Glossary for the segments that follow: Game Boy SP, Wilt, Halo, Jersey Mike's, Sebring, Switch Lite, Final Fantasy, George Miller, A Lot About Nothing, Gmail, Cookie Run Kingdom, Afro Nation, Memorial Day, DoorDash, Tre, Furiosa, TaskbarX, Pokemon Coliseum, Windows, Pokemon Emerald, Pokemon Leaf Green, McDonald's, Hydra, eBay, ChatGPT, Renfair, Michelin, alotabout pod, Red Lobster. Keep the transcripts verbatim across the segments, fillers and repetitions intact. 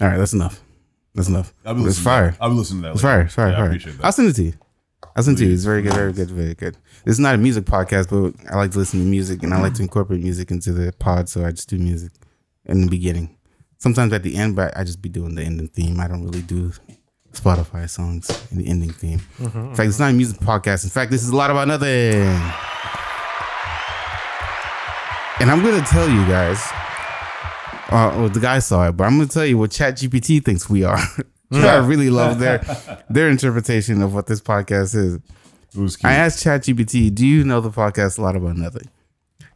All right, that's enough. That's enough. I'll be it's fire. I'll be listening to that. It's fire. It's fire. Yeah, fire. I appreciate that. I'll send it to you. I'll send it to you. It's very good. Very good. Very good. It's not a music podcast, but I like to listen to music, and I like to incorporate music into the pod. So I just do music in the beginning. Sometimes at the end, but I just be doing the ending theme. I don't really do Spotify songs in the ending theme. Mm-hmm, in fact, mm-hmm. It's not a music podcast. In fact, this is A Lot About Nothing. And I'm going to tell you guys, uh, well, the guy saw it, but I'm going to tell you what ChatGPT thinks we are. I really love their their interpretation of what this podcast is. It was cute. I asked ChatGPT, do you know the podcast A Lot About Nothing?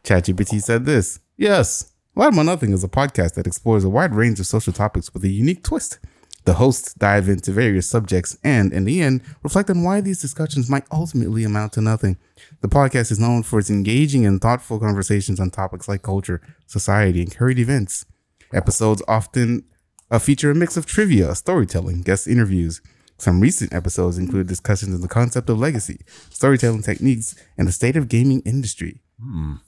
ChatGPT said this. Yes. A Lot About Nothing is a podcast that explores a wide range of social topics with a unique twist. The hosts dive into various subjects and, in the end, reflect on why these discussions might ultimately amount to nothing. The podcast is known for its engaging and thoughtful conversations on topics like culture, society, and current events. Episodes often uh, feature a mix of trivia, storytelling, guest interviews. Some recent episodes include discussions on the concept of legacy, storytelling techniques, and the state of gaming industry.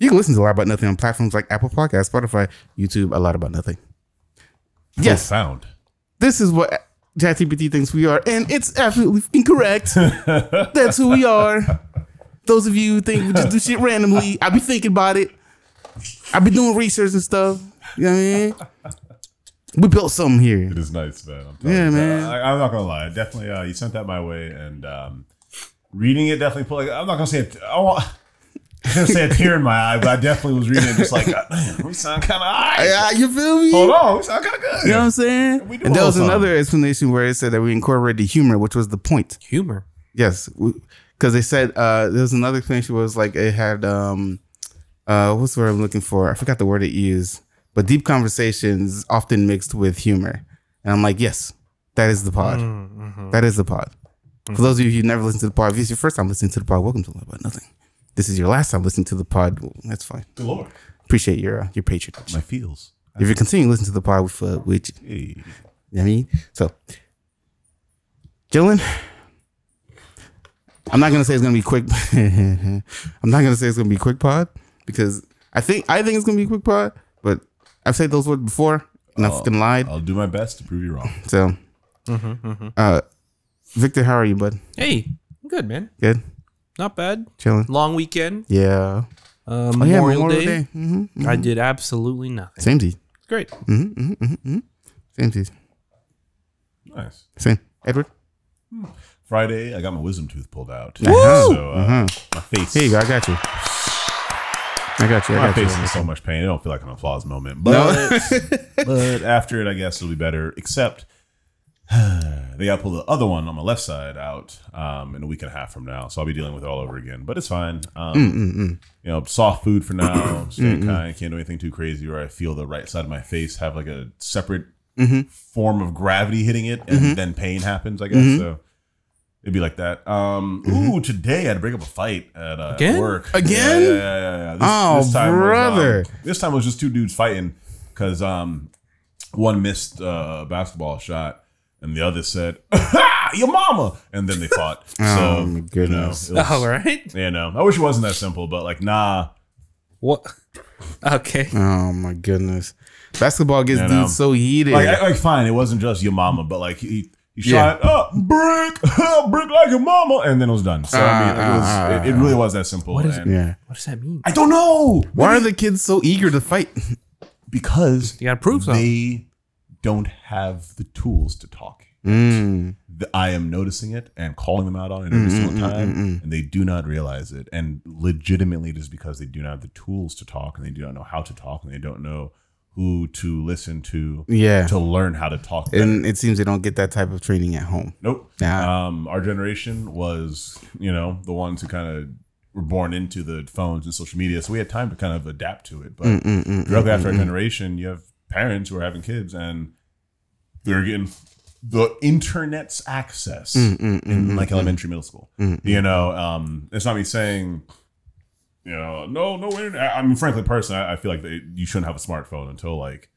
You can listen to A Lot About Nothing on platforms like Apple Podcasts, Spotify, YouTube, A Lot About Nothing. Yes. Sound. This is what ChatGPT thinks we are, and it's absolutely incorrect. That's who we are. Those of you who think we just do shit randomly, I be thinking about it. I be doing research and stuff. You know what I mean? We built something here. It is nice, man. I'm yeah, you, man. I, I'm not going to lie. Definitely, uh, you sent that my way, and um, reading it definitely put, like, I'm not going to say it. I want... I was going to say a tear in my eye, but I definitely was reading it just like, man, we sound kind of all right. Yeah, you feel me? Hold on, we sound kind of good. You know what I'm saying? And, and there was time. Another explanation where it said that we incorporated humor, which was the point. Humor? Yes. Because they said, uh, there was another explanation where it was like, it had, um, uh, what's the word I'm looking for? I forgot the word it used, but deep conversations often mixed with humor. And I'm like, yes, that is the pod. Mm-hmm. That is the pod. Mm-hmm. For those of you who never listened to the pod, if it's your first time listening to the pod, welcome to A Lot About Nothing. This is your last time listening to the pod. Well, that's fine. Good Lord. Appreciate your uh, your patronage. My feels. If you're continuing to listen to the pod with uh, which, hey. You know what I mean? So, gentlemen, I'm not going to say it's going to be quick. I'm not going to say it's going to be quick pod because I think I think it's going to be quick pod, but I've said those words before and I'll, I fucking lied. I'll do my best to prove you wrong. So, mm-hmm, mm-hmm. Uh, Victor, how are you, bud? Hey, I'm good, man. Good. Not bad. Chilling. Long weekend. Yeah. Uh, oh, yeah Memorial Day. Day. Mm-hmm, mm-hmm. I did absolutely nothing. Same to you. Great. Mm-hmm, mm-hmm, mm-hmm. Same to you. Nice. Same. Edward? Friday, I got my wisdom tooth pulled out. Woo! So, uh, uh-huh. My face. Here you go. I got you. I got you. I my got face you. Is in so much pain. I don't feel like an applause moment. But, no. But after it, I guess it'll be better. Except... they gotta pull the other one on my left side out um, in a week and a half from now, so I'll be dealing with it all over again. But it's fine. Um, mm, mm, mm. You know, soft food for now. Staying mm, kind. Mm. Can't do anything too crazy where I feel the right side of my face have like a separate mm-hmm. form of gravity hitting it, and mm-hmm. then pain happens. I guess mm-hmm. so. It'd be like that. Um, mm-hmm. Ooh, today I had to break up a fight at, uh, at work again. Yeah, yeah, yeah. yeah, yeah. This, oh, this time brother! Was, um, this time it was just two dudes fighting because um, one missed uh, a basketball shot. And the other said, ah, your mama. And then they fought. So, oh, my goodness. You know, was, all right. You know, I wish it wasn't that simple, but like, nah. What? Okay. Oh, my goodness. Basketball gets you know, dudes so heated. Like, like, fine. It wasn't just your mama, but like, he, he shot, yeah. oh, brick, oh, brick like your mama. And then it was done. So, uh, I mean, it, was, uh, it, it really was that simple. What, is it, yeah. what does that mean? I don't know. Why Maybe, are the kids so eager to fight? Because you gotta prove something. They don't have the tools to talk. Mm. I am noticing it and calling them out on it every mm, single time, mm, mm, mm. and they do not realize it. And legitimately, it is because they do not have the tools to talk, and they do not know how to talk, and they don't know who to listen to, yeah. to learn how to talk. And better. It seems they don't get that type of training at home. Nope. Nah. Um, our generation was, you know, the ones who kind of were born into the phones and social media, so we had time to kind of adapt to it. But mm, mm, mm, directly mm, after mm, our generation, you have parents who are having kids and they're getting the internet's access mm, mm, in mm, like mm, elementary, mm. middle school. Mm, you know, um, it's not me saying, you know, no, no internet. I mean, frankly, personally, I, I feel like they, you shouldn't have a smartphone until like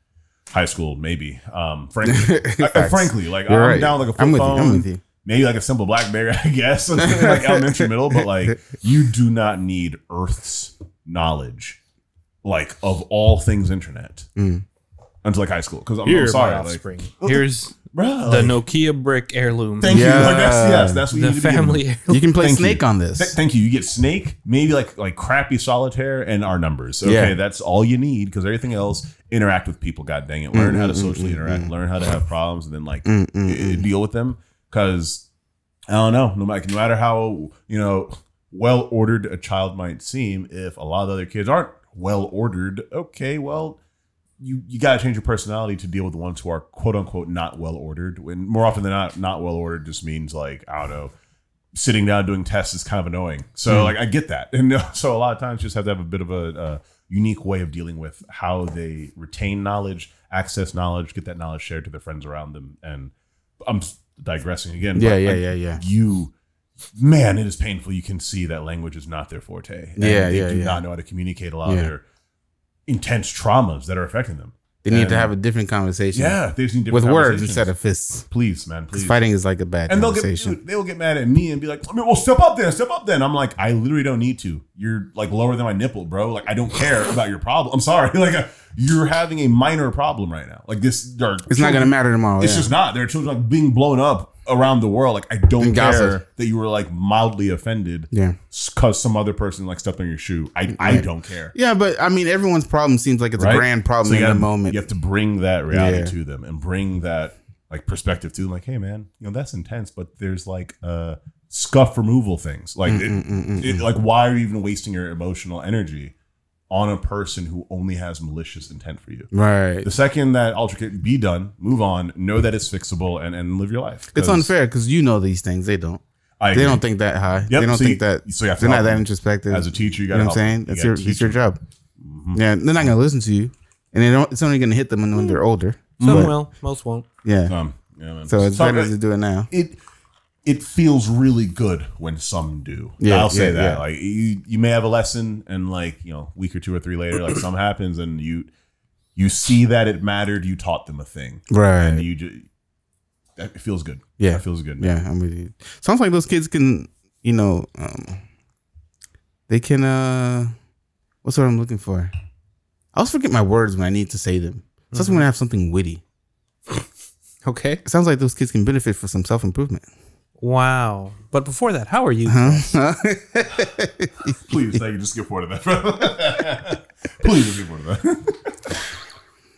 high school, maybe. Um, frankly, I, frankly, like You're I'm right. down with, like a flip I'm with phone, you, I'm with you. Maybe like a simple BlackBerry, I guess, like elementary, middle. But like, you do not need Earth's knowledge, like of all things internet. Mm. until like high school. Because I'm, I'm sorry, Alex. Spring. Here's bro, the like, Nokia brick heirloom. Thank yeah. you. Like that's, yes, that's what the you need family. To be you can play thank Snake you. On this. Th thank you. You get Snake, maybe like like crappy solitaire and our numbers. Okay, yeah. that's all you need because everything else interact with people. God dang it, learn mm-hmm, how to socially mm-hmm, interact, mm-hmm. learn how to have problems, and then like mm-hmm. deal with them. Because I don't know, no matter, no matter how you know well ordered a child might seem, if a lot of the other kids aren't well ordered, okay, well. You, you got to change your personality to deal with the ones who are quote unquote not well ordered. When more often than not, not well ordered just means like, I don't know, sitting down doing tests is kind of annoying. So mm. like I get that. And so a lot of times you just have to have a bit of a uh, unique way of dealing with how they retain knowledge, access knowledge, get that knowledge shared to their friends around them. And I'm digressing again. Yeah, yeah, like yeah, yeah. You, man, it is painful. You can see that language is not their forte. And yeah, they yeah, do yeah. not know how to communicate a lot yeah. of their intense traumas that are affecting them. They need and, to have a different conversation. Yeah, they just need different with words instead of fists. Please, man, please. Fighting is like a bad and conversation. They'll get, they will get mad at me and be like, I mean, "Well, step up then, step up then." I'm like, I literally don't need to. You're like lower than my nipple, bro. Like I don't care about your problem. I'm sorry. Like uh, you're having a minor problem right now. Like this, it's children, not gonna matter tomorrow. It's yeah. just not. There are children like being blown up around the world. Like I don't and care gossip. That you were like mildly offended yeah because some other person like stepped on your shoe. I, I right. don't care. Yeah, but I mean everyone's problem seems like it's right? a grand problem so in gotta, the moment. You have to bring that reality yeah. to them and bring that like perspective to them. Like, hey man, you know that's intense, but there's like uh scuff removal things. Like mm -mm, it, mm -mm, it, mm -mm. like why are you even wasting your emotional energy on a person who only has malicious intent for you? Right. The second that altercation be done, move on, know that it's fixable and, and live your life. It's unfair because you know these things. They don't. I they don't think that high. Yep, they don't so think you, that so you have to they're not them. That introspective. As a teacher, you gotta you know what I'm saying? That's you your that's your job. Mm -hmm. Yeah. They're not gonna listen to you. And they don't it's only gonna hit them when, when they're older. Some but, will, most won't. Yeah. Um, yeah man. So it's better to do it now. It It feels really good when some do. Yeah, I'll say yeah, that. Yeah. Like you, you may have a lesson, and like you know, week or two or three later, like something happens, and you, you see that it mattered. You taught them a thing, right? And you, just, it feels good. Yeah, it feels good. Man. Yeah, I mean, sounds like those kids can, you know, um, they can. Uh, what's what I'm looking for? I always forget my words when I need to say them. Mm-hmm. So that's when I have something witty. Okay, it sounds like those kids can benefit from some self improvement. Wow. But before that, how are you? Huh? Please, I can just skip forward of that. Please, just skip forward of that.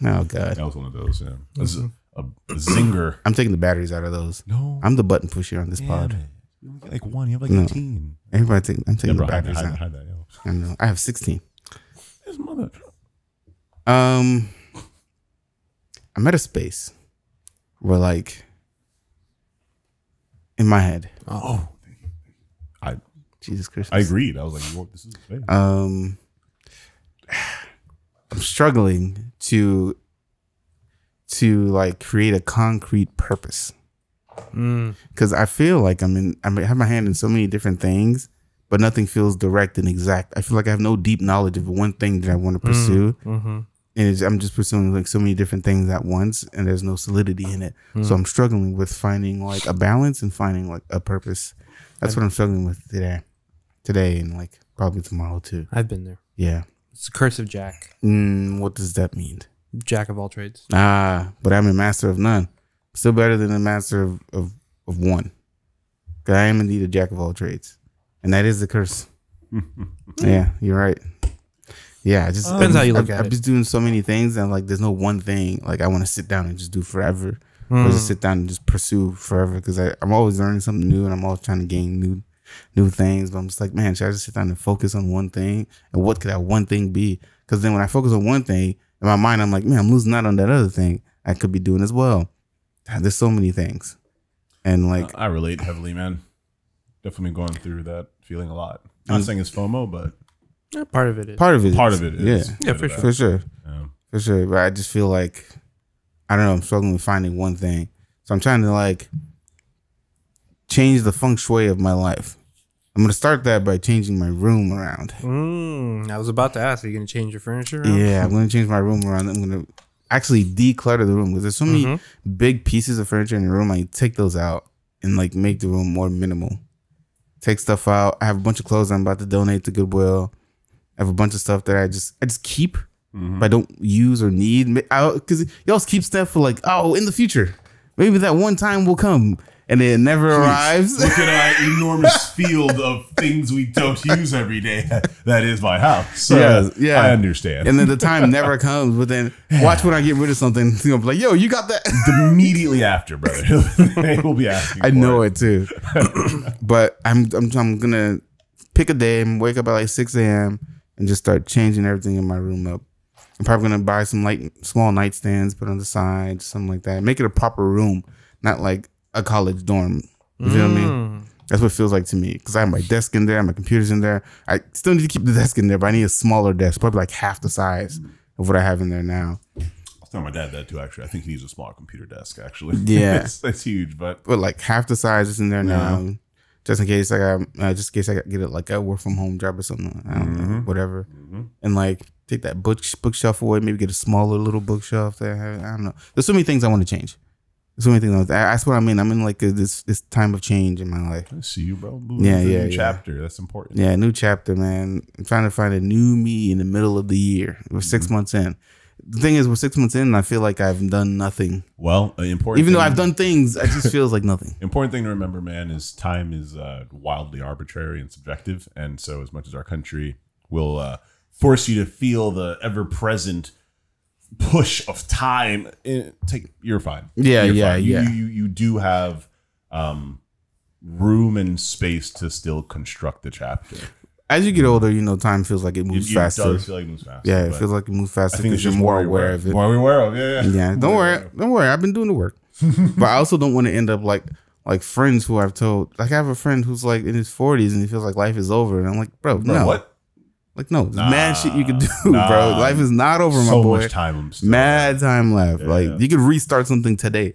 Oh, God. That was one of those. Yeah. That's mm -hmm. a, a zinger. I'm taking the batteries out of those. No. I'm the button pusher on this yeah, pod. You only get like one. You have like no. eighteen. Everybody, take, I'm taking yeah, bro, the batteries hide, out. Hide that, yo. I know. I have sixteen. His mother. Um, I'm at a space where like, in my head. Oh, I Jesus Christ! I agreed. I was like, well, this is crazy. Um, I'm struggling to to like create a concrete purpose because mm. I feel like I'm in. I have my hand in so many different things, but nothing feels direct and exact. I feel like I have no deep knowledge of one thing that I want to pursue. Mm -hmm. And it's, I'm just pursuing like so many different things at once, and there's no solidity in it. Mm. So I'm struggling with finding like a balance and finding like a purpose. That's I've what I'm struggling with today, today, and like probably tomorrow too. I've been there. Yeah, it's the curse of Jack. Mm, what does that mean? Jack of all trades. Ah, but I'm a master of none. Still better than a master of of, of one. Cause I am indeed a jack of all trades, and that is the curse. Yeah, you're right. Yeah, I just depends how you look at it. I'm just doing so many things, and like, there's no one thing like I want to sit down and just do forever, mm. or just sit down and just pursue forever. Because I'm always learning something new, and I'm always trying to gain new, new things. But I'm just like, man, should I just sit down and focus on one thing? And what could that one thing be? Because then when I focus on one thing in my mind, I'm like, man, I'm losing out on that other thing I could be doing as well. God, there's so many things, and like uh, I relate heavily, man. Definitely going through that feeling a lot. I'm not saying it's FOMO, but. Yeah, part of it is. Part of it. Part is. Of it is. Yeah, yeah for, sure. for sure. Yeah. For sure. But I just feel like, I don't know, I'm struggling with finding one thing. So I'm trying to like change the feng shui of my life. I'm going to start that by changing my room around. Mm, I was about to ask, are you going to change your furniture around? Yeah, I'm going to change my room around. I'm going to actually declutter the room because there's so many mm-hmm. big pieces of furniture in the room. I take those out and like make the room more minimal. Take stuff out. I have a bunch of clothes I'm about to donate to Goodwill. I have a bunch of stuff that I just I just keep Mm-hmm. I don't use or need, because y'all keep stuff for like, oh, in the future, maybe that one time will come, and it never Please, arrives. Look at our enormous field of things we don't use every day. That is my house. So yeah, yeah, I understand. And then the time never comes. But then watch when I get rid of something, you know, be like, yo, you got that immediately after, brother. They will be asking. I for know it, it too. But I'm I'm I'm gonna pick a day and wake up at like six A M and just start changing everything in my room up. I'm probably gonna buy some light, small nightstands, put on the side, something like that. Make it a proper room, not like a college dorm. You mm. feel what I mean? That's what it feels like to me. Because I have my desk in there, my computer's in there. I still need to keep the desk in there, but I need a smaller desk, probably like half the size of what I have in there now. I'll tell my dad that too. Actually, I think he needs a small computer desk. Actually, yeah, it's, that's huge. But but like half the size is in there yeah. now, just in case I got, uh, just in case I got, get it like a work from home job or something. I don't mm-hmm. know, whatever, mm-hmm. and like. Take that book bookshelf away. Maybe get a smaller little bookshelf. That I, have, I don't know. There's so many things I want to change. There's so many things. I want to, that's what I mean. I'm in like a, this this time of change in my life. I see you, bro. Blue yeah, yeah, new yeah. chapter. That's important. Yeah, new chapter, man. I'm trying to find a new me in the middle of the year. We're six mm-hmm. months in. The thing is, we're six months in, and I feel like I've done nothing. Well, uh, important. Even though I've done things, it just feels like nothing. Important thing to remember, man, is time is uh, wildly arbitrary and subjective, and so as much as our country will. Uh, force you to feel the ever-present push of time. It, take, you're fine. Yeah, you're yeah, fine. You, yeah. You, you, you do have um, room and space to still construct the chapter. As you get older, you know, time feels like it moves it, it faster. Does feel like it moves faster. Yeah, it feels like it moves faster because you're more, more aware, aware of it. More aware of it. Yeah, yeah. yeah don't worry. Don't worry. I've been doing the work. But I also don't want to end up like like friends who I've told. Like I have a friend who's like in his forties and he feels like life is over. And I'm like, bro, bro no. What? Like, no, nah, mad shit you could do, nah. bro. Life is not over, so my boy. So much time. Still mad there. time left. Yeah, like, yeah. you could restart something today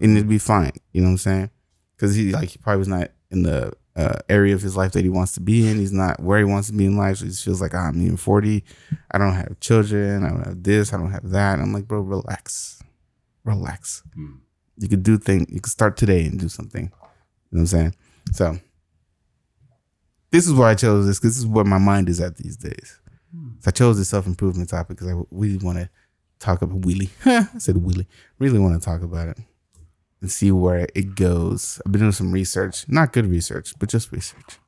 and it'd be fine. You know what I'm saying? Because he, like, he probably was not in the uh, area of his life that he wants to be in. He's not where he wants to be in life. So he just feels like, oh, I'm even forty. I don't have children. I don't have this. I don't have that. And I'm like, bro, relax. Relax. Hmm. You could do things. You could start today and do something. You know what I'm saying? So. This is why I chose this, because this is where my mind is at these days. So I chose this self-improvement topic because I really want to talk about wheelie. I said wheelie. Really want to talk about it and see where it goes. I've been doing some research. Not good research, but just research.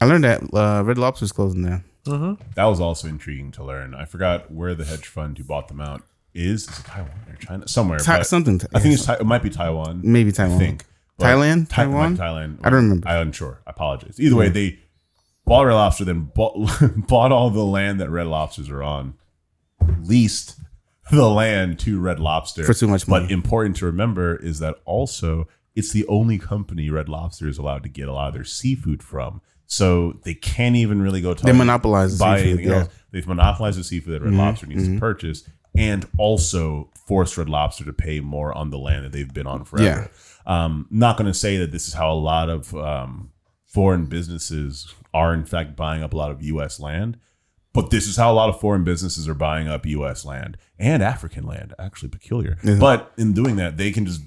I learned that uh, Red Lobster's closing down. Uh-huh. That was also intriguing to learn. I forgot where the hedge fund who bought them out is. Is it Taiwan or China? Somewhere. Ta something. I think yeah, it's something. It might be Taiwan. Maybe Taiwan. I think. But Thailand, Tha Taiwan, Thailand. I don't remember. I'm unsure. I apologize. Either way, they bought Red Lobster, then bought, bought all the land that Red Lobsters are on, leased the land to Red Lobster for too much money. But important to remember is that also it's the only company Red Lobster is allowed to get a lot of their seafood from, so they can't even really go. They monopolize the seafood. Yeah. Else. They've monopolized the seafood that Red mm-hmm. Lobster needs mm-hmm. to purchase, and also forced Red Lobster to pay more on the land that they've been on forever. Yeah. Um, not going to say that this is how a lot of um, foreign businesses are, in fact, buying up a lot of U S land. But this is how a lot of foreign businesses are buying up U S land and African land. Actually, peculiar. Mm-hmm. But in doing that, they can just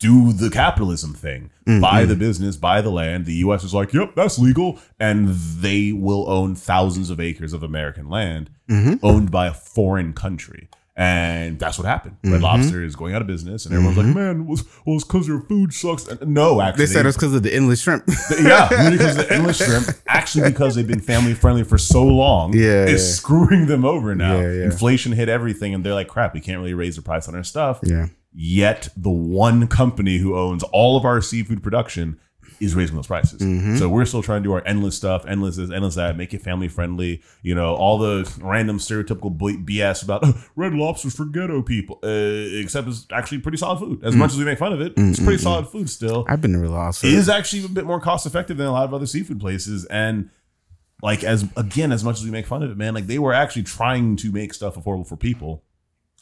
do the capitalism thing. Mm-hmm. Buy the business, buy the land. The U S is like, yep, that's legal. And they will own thousands of acres of American land mm-hmm. owned by a foreign country. And that's what happened. Red mm-hmm. Lobster is going out of business, and everyone's mm-hmm. like, "Man, was, well, it's because your food sucks." And no, actually, they said it's because of the endless shrimp. Yeah, really because of the endless shrimp. Actually, because they've been family friendly for so long, yeah, it's yeah. screwing them over now. Yeah, yeah. Inflation hit everything, and they're like, "Crap, we can't really raise the price on our stuff." Yeah. Yet the one company who owns all of our seafood production is raising those prices. Mm-hmm. So we're still trying to do our endless stuff, endless this, endless that, make it family friendly. You know, all the random stereotypical B S about oh, Red Lobster's for ghetto people, uh, except it's actually pretty solid food. As mm. much as we make fun of it, mm-mm-mm. it's pretty solid food still. I've been to Red Lobster. It is actually a bit more cost effective than a lot of other seafood places. And like, as again, as much as we make fun of it, man, like they were actually trying to make stuff affordable for people.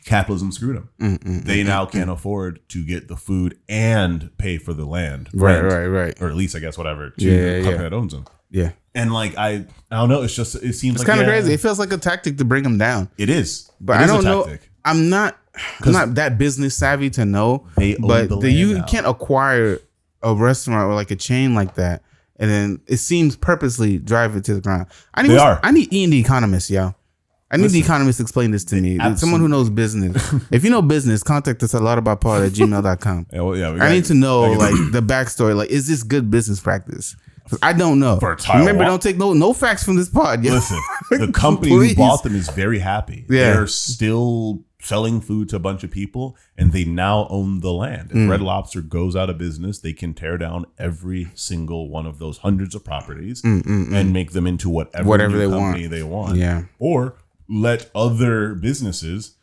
Capitalism screwed them. Mm-mm, they mm-mm, now can't mm-mm. afford to get the food and pay for the land. Right, rent, right, right. Or at least, I guess, whatever. To yeah, the yeah, company yeah. that owns them. Yeah. And like, I I don't know. It's just, it seems it's like. It's kind of yeah, crazy. It feels like a tactic to bring them down. It is. But it I is don't know. I'm not, I'm not that business savvy to know. They own but the the, you now. can't acquire a restaurant or like a chain like that. And then it seems purposely drive it to the ground. I need, they are. I need E and D economists, y'all. I I need Listen. the economist to explain this to me. Absolutely. Someone who knows business. If you know business, contact us at a lot about pod at gmail dot com. Yeah, well, yeah, I need to know like the backstory. Like, is this good business practice? Because I don't know. Remember, walk. don't take no no facts from this pod. Yeah. Listen, the company who bought them is very happy. Yeah. They're still selling food to a bunch of people, and they now own the land. If mm. Red Lobster goes out of business, they can tear down every single one of those hundreds of properties mm, mm, mm. and make them into whatever, whatever they, want. they want. Yeah. Or let other businesses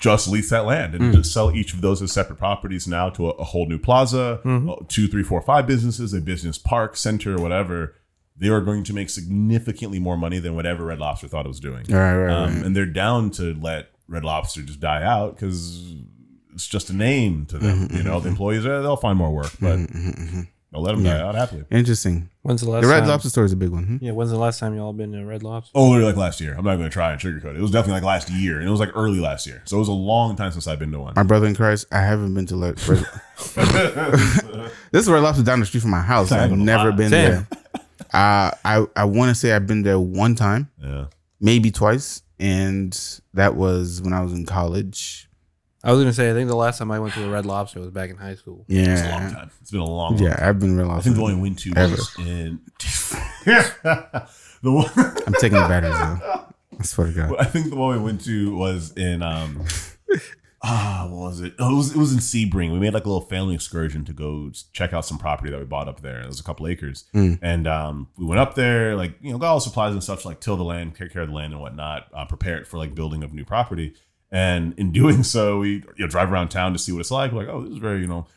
just lease that land and mm. just sell each of those as separate properties now to a, a whole new plaza, mm-hmm. two, three, four, five businesses, a business park, center, whatever. They are going to make significantly more money than whatever Red Lobster thought it was doing. Right, right, um, right. And they're down to let Red Lobster just die out because it's just a name to them. Mm-hmm, you know, mm-hmm. the employees, they'll find more work, but mm-hmm, I'll let them yeah. die out happily. Interesting. When's the last the Red time? Lobster store is a big one. Hmm? Yeah, when's the last time y'all been to Red Lobster? Oh, like last year. I'm not going to try and sugarcoat it. It was definitely like last year, and it was like early last year. So it was a long time since I've been to one. My brother in Christ, I haven't been to Red Lobster. This is Red Lobster down the street from my house. I've never been Damn. there. Uh, I, I want to say I've been there one time, yeah, maybe twice. And that was when I was in college. I was gonna say, I think the last time I went to a Red Lobster was back in high school. Yeah, it's a long time. It's been a long, long yeah, time. I've been Red Lobster. I think the only went to was in the one I'm taking the batteries out. I swear to God. I think the one we went to was in um ah what was it? Oh, it was it was in Sebring. We made like a little family excursion to go check out some property that we bought up there. It was a couple acres, mm. and um, we went up there, like you know, got all the supplies and stuff, to, like till the land, take care of the land and whatnot, uh, prepare it for like building of new property. And in doing so, we you know, drive around town to see what it's like. We're like, oh, this is very you know,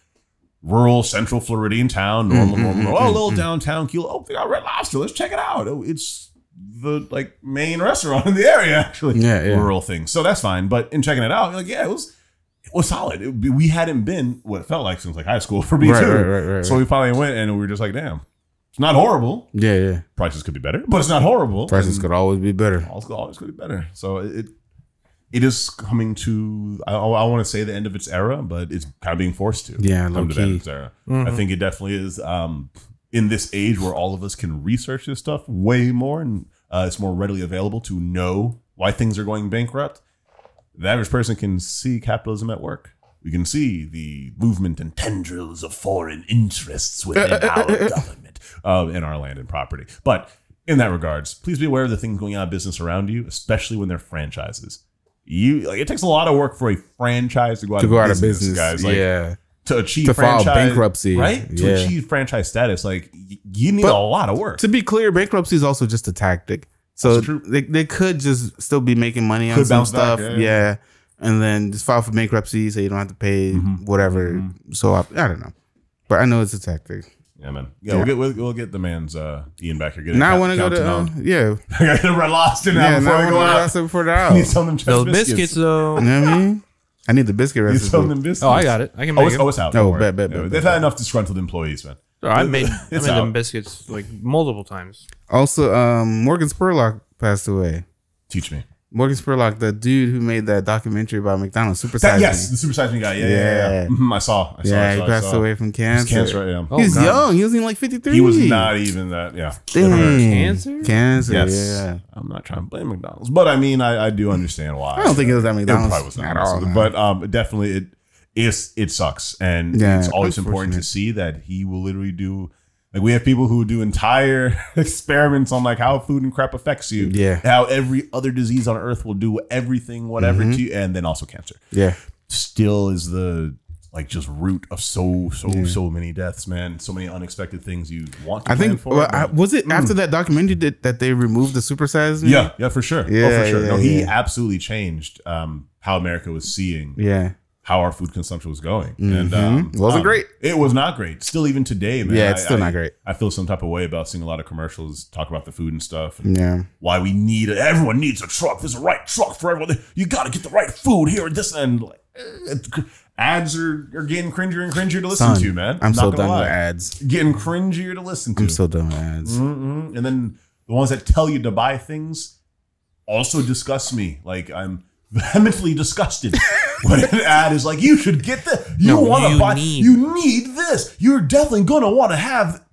rural Central Floridian town, normal, mm-hmm, normal. Mm-hmm, oh, a little mm-hmm. downtown Kiel. Oh, they got Red Lobster. Let's check it out. Oh, it's the like main restaurant in the area, actually. Yeah, yeah. Rural thing. So that's fine. But in checking it out, you're like, yeah, it was it was solid. It, we hadn't been what it felt like since like high school for me right, too. Right, right, right, so we finally went and we were just like, damn, it's not horrible. Yeah, yeah. Prices could be better, but it's not horrible. Prices and could always be better. Always could, always could be better. So it it is coming to I, I want to say the end of its era, but it's kind of being forced to. Yeah, come to the end of its era. Mm-hmm. I think it definitely is. Um, in this age where all of us can research this stuff way more and uh, it's more readily available to know why things are going bankrupt, the average person can see capitalism at work. We can see the movement and tendrils of foreign interests within our government uh, in our land and property. But in that regards, please be aware of the things going out of business around you, especially when they're franchises. You like, it takes a lot of work for a franchise to go out, to go out of business, guys. Like, yeah. To achieve to franchise, file bankruptcy, right? To yeah. achieve franchise status, like you need but a lot of work. To be clear, bankruptcy is also just a tactic. So they they could just still be making money could on some stuff, back, yeah, yeah, and then just file for bankruptcy so you don't have to pay mm-hmm. whatever. Mm-hmm. So I, I don't know, but I know it's a tactic. Yeah, man. Yeah, yeah. We'll, get, we'll, we'll get the man's uh, Ian back here. Get now I want to go to uh, yeah. I got to Red Lobster now yeah, before I go out. Before the hour. Need some them those biscuits, biscuits though. You know what I mean? I need the biscuit recipe. You sold them biscuits. Oh, I got it. I can make oh, it's, it. Oh, it's out. No, bet, bet, bet, no, bet, They've bet, had bet. enough disgruntled employees, man. Oh, I made, I made them biscuits like multiple times. Also, um, Morgan Spurlock passed away. Teach me. Morgan Spurlock, the dude who made that documentary about McDonald's, Super Size Me. Yes, the Super Size Me guy. Yeah, yeah, yeah. yeah. Mm-hmm, I saw. I saw. Yeah, I saw, he passed saw. away from cancer. He was cancer, yeah. Oh, He's young. He was even like fifty-three. He was not even that. Yeah. Dang. Cancer? Cancer, yes. yeah. I'm not trying to blame McDonald's, but I mean, I, I do understand why. I don't think it was at McDonald's. It probably was not at all. But um, definitely, it is. It sucks, and yeah, it's always important to see that he will literally do. Like we have people who do entire experiments on like how food and crap affects you. Yeah. How every other disease on earth will do everything, whatever mm-hmm. to you, and then also cancer. Yeah. Still is the like just root of so, so, yeah. so many deaths, man. So many unexpected things you want to I think for. Well, I, was it mm. after that documentary that, that they removed the supersize? Yeah, yeah, for sure. Yeah, oh, for sure. Yeah, no, he yeah. absolutely changed um, how America was seeing. Yeah. How our food consumption was going. Mm-hmm. And um, it wasn't um, great. It was not great. Still even today, man. Yeah, it's still I, I, not great. I feel some type of way about seeing a lot of commercials talk about the food and stuff. And yeah. Why we need, a, everyone needs a truck. There's a right truck for everyone. You got to get the right food here and this. And like, ads are, are getting cringier and cringier to listen Son, to, man. I'm, I'm so done lie. with ads. Getting cringier to listen to. I'm so done with ads. Mm-hmm. And then the ones that tell you to buy things also disgust me. Like I'm vehemently disgusted when an ad is like, you should get the, you no, want to buy, need. you need this. You're definitely going to want to have.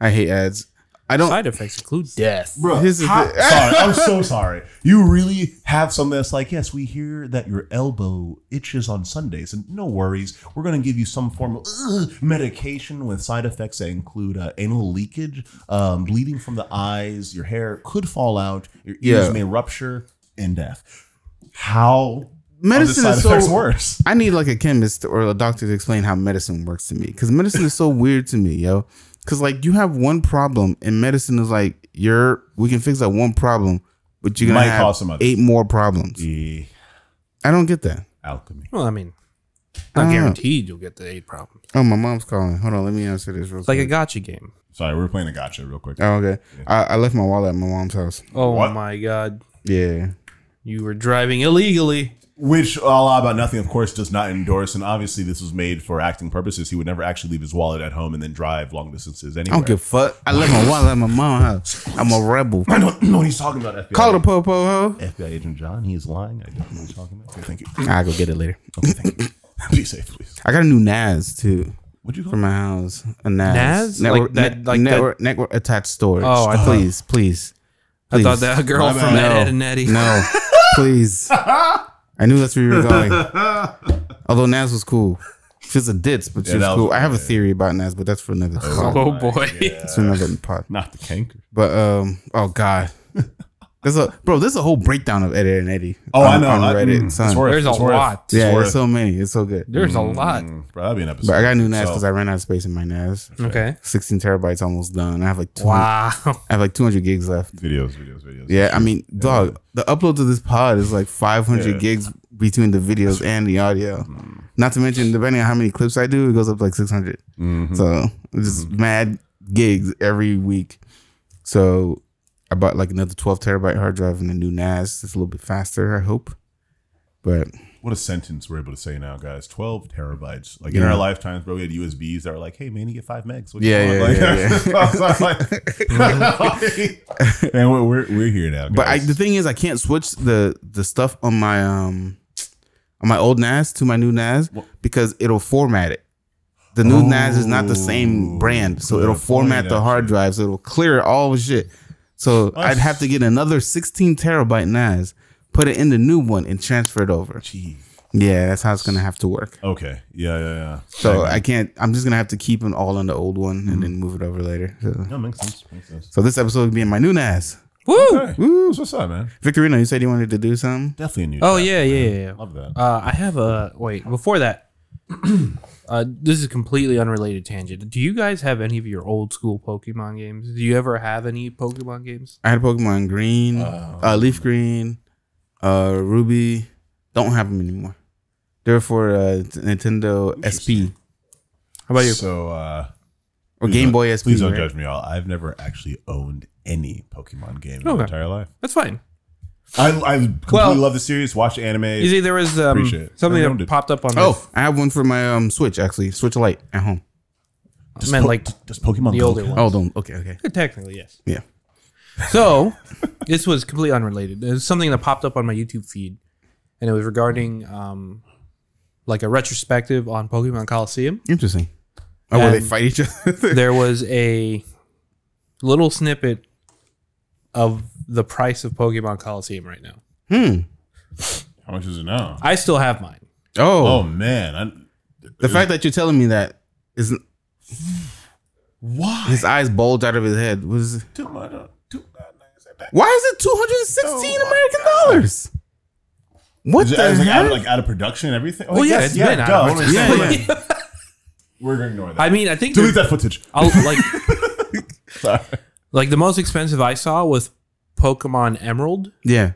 I hate ads. I don't. Side effects include death. Bro, his is how, sorry, I'm so sorry. You really have something that's like, yes, we hear that your elbow itches on Sundays, and no worries, we're going to give you some form of ugh, medication with side effects that include uh, anal leakage, um, bleeding from the eyes, your hair could fall out, your ears yeah. may rupture, and death. How medicine is so worse. I need like a chemist or a doctor to explain how medicine works to me, because medicine is so weird to me, yo. Because like you have one problem and medicine is like, you're we can fix that one problem, but you're gonna Might have some eight more problems. Yeah. I don't get that. Alchemy. Well, I mean, not I guaranteed know. You'll get the eight problems. Oh, my mom's calling. Hold on, let me answer this real it's quick. Like a gotcha game. Sorry, we were playing a gotcha real quick. Oh, okay. Yeah. I, I left my wallet at my mom's house. Oh what? My god. Yeah. You were driving illegally. Which A Lot About Nothing, of course, does not endorse. And obviously, this was made for acting purposes. He would never actually leave his wallet at home and then drive long distances anywhere. I don't give a fuck. I left my wallet at my mom's house. I'm a rebel. I don't know what he's talking about. F B I Call the popo, ho. F B I agent John, he is lying. I don't know what he's talking about. Okay, thank you. I'll go get it later. Okay, thank you. Be safe, please. I got a new N A S, too. What'd you call it? For my house. A N A S. N A S? Network, like that, ne like network, that? network attached storage. Oh, I please, please, please. I thought that girl my from Ed, Ed and Nettie. No, please. I knew that's where you were going. Although N A S was cool. She's a ditz, but yeah, she was cool. Was, I have yeah. a theory about N A S, but that's for another oh, oh boy. That's for another pod. Not the canker. But, um, oh, God. There's a, bro, there's a whole breakdown of Ed, Ed and Eddie. Oh, on, I know. On Reddit, I, mm, it's worth, there's it's a worth. lot. It's yeah, worth. There's so many. It's so good. There's mm, a lot. Bro, that'd be an episode. But I got a new N A S because so. I ran out of space in my N A S. Okay. sixteen terabytes almost done. I have like two hundred, wow. I have like two hundred gigs left. Videos, videos, videos. Yeah, I mean, yeah. dog, the upload to this pod is like five hundred yeah. gigs between the videos and the audio. Mm. Not to mention, depending on how many clips I do, it goes up to like six hundred. Mm-hmm. So it's just mm-hmm. mad gigs every week. So I bought like another twelve terabyte hard drive and a new N A S. It's a little bit faster, I hope. But what a sentence we're able to say now, guys. twelve terabytes. Like yeah. in our lifetimes, bro, we had U S Bs that were like, hey, man, you get five megs. What yeah, you yeah, yeah. And we're we're here now, guys. But I, the thing is, I can't switch the the stuff on my um on my old N A S to my new N A S what? Because it'll format it. The new oh, N A S is not the same brand, so it'll format the hard drive, so it'll clear all the shit. So I'd have to get another sixteen terabyte N A S, put it in the new one, and transfer it over. Jeez. Yeah, that's how it's gonna have to work. Okay. Yeah, yeah, yeah. So I, I can't. I'm just gonna have to keep them all on the old one and then move it over later. So. No, makes sense. Makes sense. So this episode will be in my new N A S. Woo! Okay. Woo! What's up, man? Victorino, you said you wanted to do something. Definitely a new. Oh yeah, yeah, yeah, yeah. Love that. Uh, I have a wait. Before that, uh, this is a completely unrelated tangent. Do you guys have any of your old school Pokemon games? Do you ever have any Pokemon games? I had Pokemon Green, uh, uh, Leaf Green, uh, Ruby. Don't have them anymore. They're for uh, Nintendo S P. How about you? So, uh, or Game Boy S P. Please don't right? judge me, y'all. I've never actually owned any Pokemon game okay. in my entire life. That's fine. I, I completely well, love the series. Watch anime. You see, there was um, something that popped up on. Oh, this. I have one for my um Switch actually, Switch Lite at home. Does Man, like does Pokemon the older one? Oh, don't. Okay, okay. Technically, yes. Yeah. So this was completely unrelated. There's something that popped up on my YouTube feed, and it was regarding um, like a retrospective on Pokemon Coliseum. Interesting. Oh, where they fight each other. There was a little snippet of the price of Pokemon Coliseum right now. Hmm. How much is it now? I still have mine. Oh, oh man! I, the fact that you're telling me that isn't why his eyes bulge out of his head was too much. Too much. Why is it two hundred and sixteen oh, American God. dollars? What is it, the is like, out of, like out of production and everything? Oh well, yeah, yes, it's yeah, been out of production. Yeah, yeah. We're gonna ignore that. I mean, I think delete that footage. I'll like. Sorry. Like the most expensive I saw was Pokemon Emerald, yeah,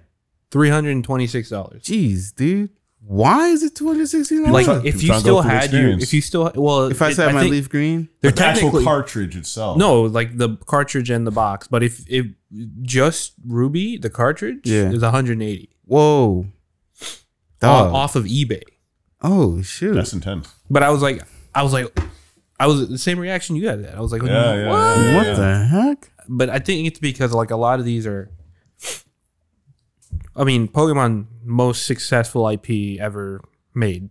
three hundred and twenty-six dollars. Jeez, dude, why is it two hundred sixteen dollars? Like, if you still had you, if you still well, if I said my Leaf Green, they're technically the cartridge itself. No, like the cartridge and the box. But if if just Ruby, the cartridge yeah. is one hundred and eighty. Whoa, dog. Off of eBay. Oh shoot, that's intense. But I was like, I was like, I was the same reaction you had. I was like, yeah, what? Yeah, yeah, yeah. What the heck? But I think it's because like a lot of these are, I mean, Pokemon most successful I P ever made.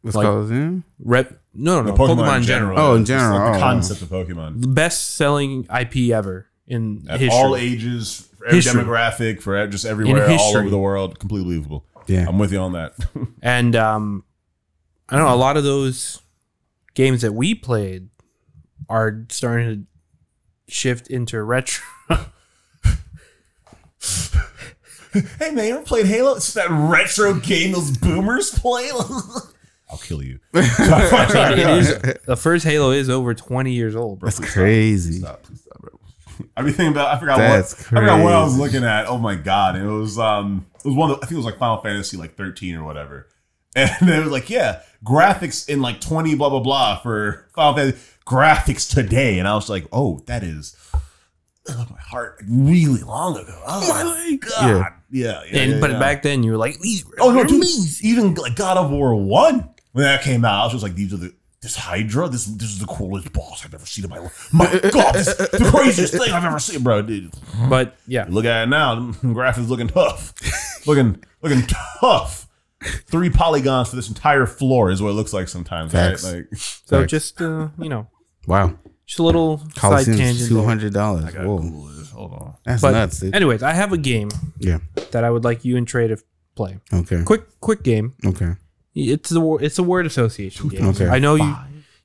What's like, Coliseum? Rep, no, no, no. Pokemon, Pokemon in general. general. Oh, in general. Like oh. The concept of Pokemon. The best selling I P ever in At history. all ages, for every history. demographic, for just everywhere, all over the world. Completely believable. Yeah, I'm with you on that. And um, I don't know, a lot of those games that we played are starting to shift into retro. Hey man, you ever played Halo? It's that retro game those boomers play. I'll kill you. It is, the first Halo is over twenty years old, bro. That's please crazy. Stop, please stop, please stop, bro. I be thinking about. I forgot That's what. Crazy. I forgot what I was looking at. Oh my god! It was um. It was one of the, I think it was like Final Fantasy like thirteen or whatever, and it was like yeah, graphics in like twenty blah blah blah for Final Fantasy graphics today, and I was like, oh, that is. Oh, my heart really long ago. Oh my god! Yeah, yeah. yeah, and, yeah but yeah. back then you were like, these were oh no, dude, even like God of War one when that came out, I was just like, these are the this Hydra. This this is the coolest boss I've ever seen in my life. My god, this is the craziest thing I've ever seen, bro, dude. But yeah, look at it now. The graphics looking tough, looking looking tough. Three polygons for this entire floor is what it looks like sometimes. Facts. Right? Like so, facts. just uh, you know, wow. Just a little Coliseum side tangent. Two hundred dollars. Whoa, hold on. That's but nuts. Dude. Anyways, I have a game. Yeah. That I would like you and Trey to play. Okay. Quick, quick game. Okay. It's the it's a word association game. Okay. I know you.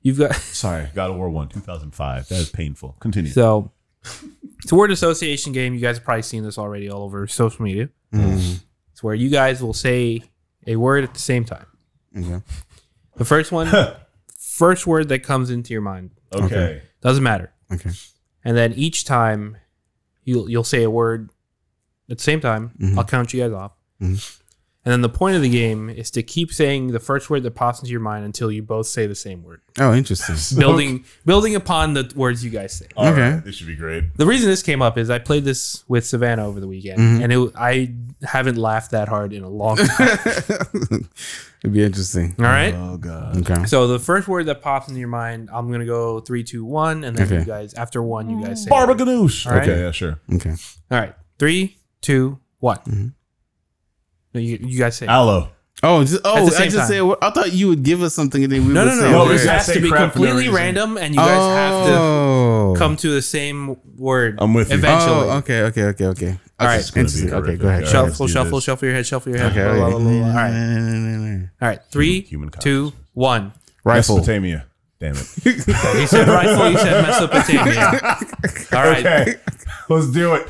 You've got. Sorry, God of War one, two thousand five. That is painful. Continue. So, it's a word association game. You guys have probably seen this already all over social media. Mm. It's where you guys will say a word at the same time. Okay. The first one, first word that comes into your mind. Okay. okay. Doesn't matter. Okay. And then each time you'll you'll say a word at the same time. Mm-hmm. I'll count you guys off. Mm-hmm. And then the point of the game is to keep saying the first word that pops into your mind until you both say the same word. Oh, interesting. building building upon the words you guys say. All okay. Right. This should be great. The reason this came up is I played this with Savannah over the weekend. Mm-hmm. And it, I haven't laughed that hard in a long time. It'd be interesting. All right. Oh, God. Okay. So the first word that pops into your mind, I'm going to go three, two, one. And then okay. you guys, after one, you guys say. Barbaganoush. Right? Okay. Yeah, sure. Okay. All right. Three, two, one. Mm-hmm. You, you guys say aloe. Oh, just, oh! I just said. I thought you would give us something, and then we no, would no, say. No, no, no! It has to be completely random, and you guys oh. have to come to the same word. I'm with you. Eventually. Oh, okay, okay, okay, okay. All right. Interesting. Okay, go ahead. Right, shuffle, shuffle, this. shuffle your head. Shuffle your head. Okay. Blah, blah, blah, blah, blah. All right. All right. Three, Human two, one. Rifle. Mesopotamia. Damn it! He said rifle. You said Mesopotamia. All right. Okay. Let's do it.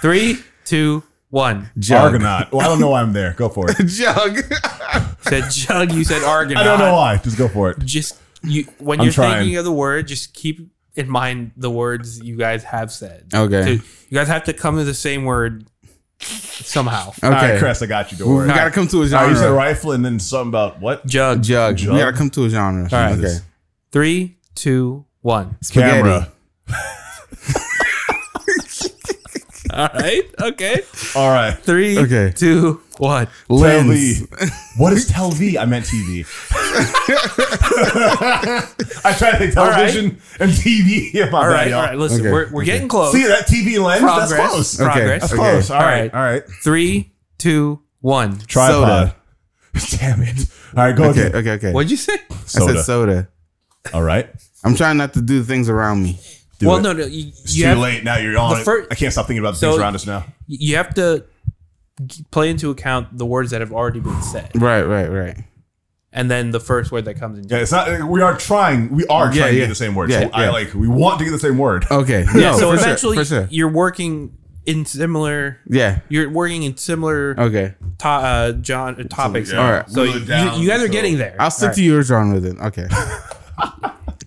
Three, two. One. Jug. Argonaut. Well, I don't know why I'm there. Go for it. Jug. Said jug. You said Argonaut. I don't know why. Just go for it. Just you when I'm you're trying. thinking of the word, just keep in mind the words you guys have said. Okay. So you guys have to come to the same word somehow. Okay. All right, Chris, I got you. Don't worry. We gotta come to a genre. Right, you said rifle and then something about what? Jug. Jug. Jug. We gotta come to a genre. All right. Okay. Three, two, one. Spaghetti. Camera. All right. Okay. All right. Three. Okay. Two. One. Lens. What is T V? I meant T V. I tried to think television right. and T V. Yeah, all right. Bad, all right. Listen, okay. we're, we're okay. getting close. See that T V lens? Progress. That's close. Okay. Progress. That's close. Okay. All right. All right. Three, two, one. Tripod. Soda. Damn it. All right. Go okay, again. Okay. Okay. What'd you say? Soda. I said soda. All right. I'm trying not to do things around me. Do well, it. no, no. You, it's you too have, late now. You're on it. I can't stop thinking about the so things around us now. You have to play into account the words that have already been said. Right, right, right. And then the first word that comes in. Yeah, it's not. We are trying. We are yeah, trying yeah. to get the same word. Yeah, so yeah. I like. We want to get the same word. Okay. No, yeah. So eventually, sure, sure. you're working in similar. Yeah. You're working in similar. Okay. To, uh, John uh, topics. So, yeah. All right. So you, down, you guys so. are getting there. I'll stick right. to your genre then. Okay.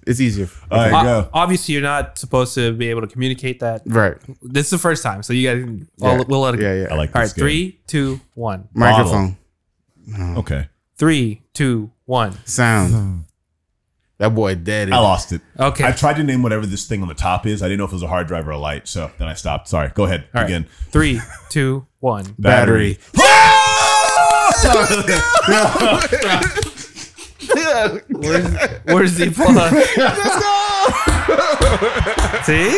It's easier. All right, o go. Obviously, you're not supposed to be able to communicate that. Right. This is the first time, so you guys, yeah. we'll, we'll let it go. Yeah, yeah. I like All this right, game. Three, two, one. Microphone. Oh. Okay. Three, two, one. Sound. That boy dead. I lost it. Okay. I tried to name whatever this thing on the top is. I didn't know if it was a hard drive or a light, so then I stopped. Sorry. Go ahead. All right. Again. Three, two, one. Battery. Battery. Where's, where's the applause? Let's go! See?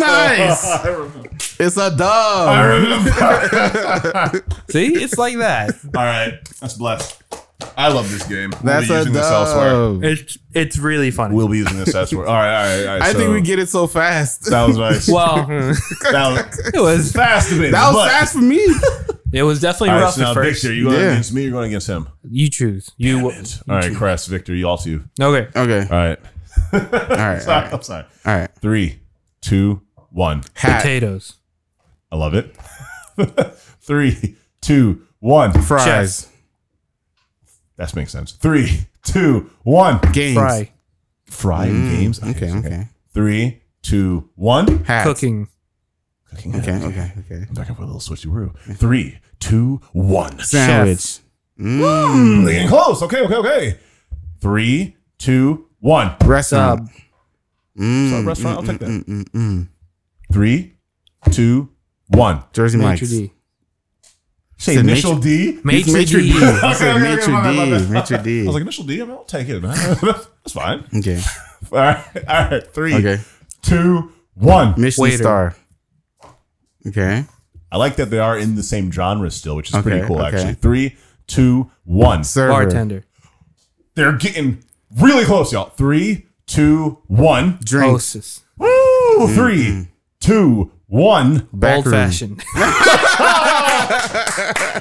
Nice! It's a dog. I remember. See? It's like that. All right. That's blessed. I love this game. We'll That's be using a this elsewhere. It's it's really funny. We'll be using this elsewhere. All right, all right, all right. I so think we get it so fast. That was nice. Well, that was, it was fast. Bit, that was fast for me. It was definitely all rough. Right, so now, at first. Victor, you going yeah. against me? You're going against him. You choose. You. you all right, Crest, Victor, you all two. Okay. Okay. All right. all right. Sorry, all right. I'm sorry. All right. Three, two, one. Hat. Potatoes. I love it. Three, two, one. Fries. Chess. That makes sense. Three, two, one. Games. Fry. Fry mm, games? Okay, okay, okay. Three, two, one. Hats. Cooking. Cooking. Okay, okay, okay. okay. I'm talking for a little switcheroo. Three, two, one. Sandwich. Mm. Mm, they're getting close. Okay, okay, okay. Three, two, one. Restaurant. Sub. Mm, Sub restaurant. Mm, I'll take that. Mm, mm, mm, mm. Three, two, one. Jersey Mike's. Say initial D? Maitre D. I said Maitre D. I was like, initial D? I mean, I'll take it, man. That's fine. Okay. All right. All right. Three, okay. two, one. Michelin star. Okay. I like that they are in the same genre still, which is okay, pretty cool, okay. actually. Three, two, one. Server. Bartender. They're getting really close, y'all. Three, two, one. Drinks. Woo! Mm-hmm. Three, two, one. Old fashioned.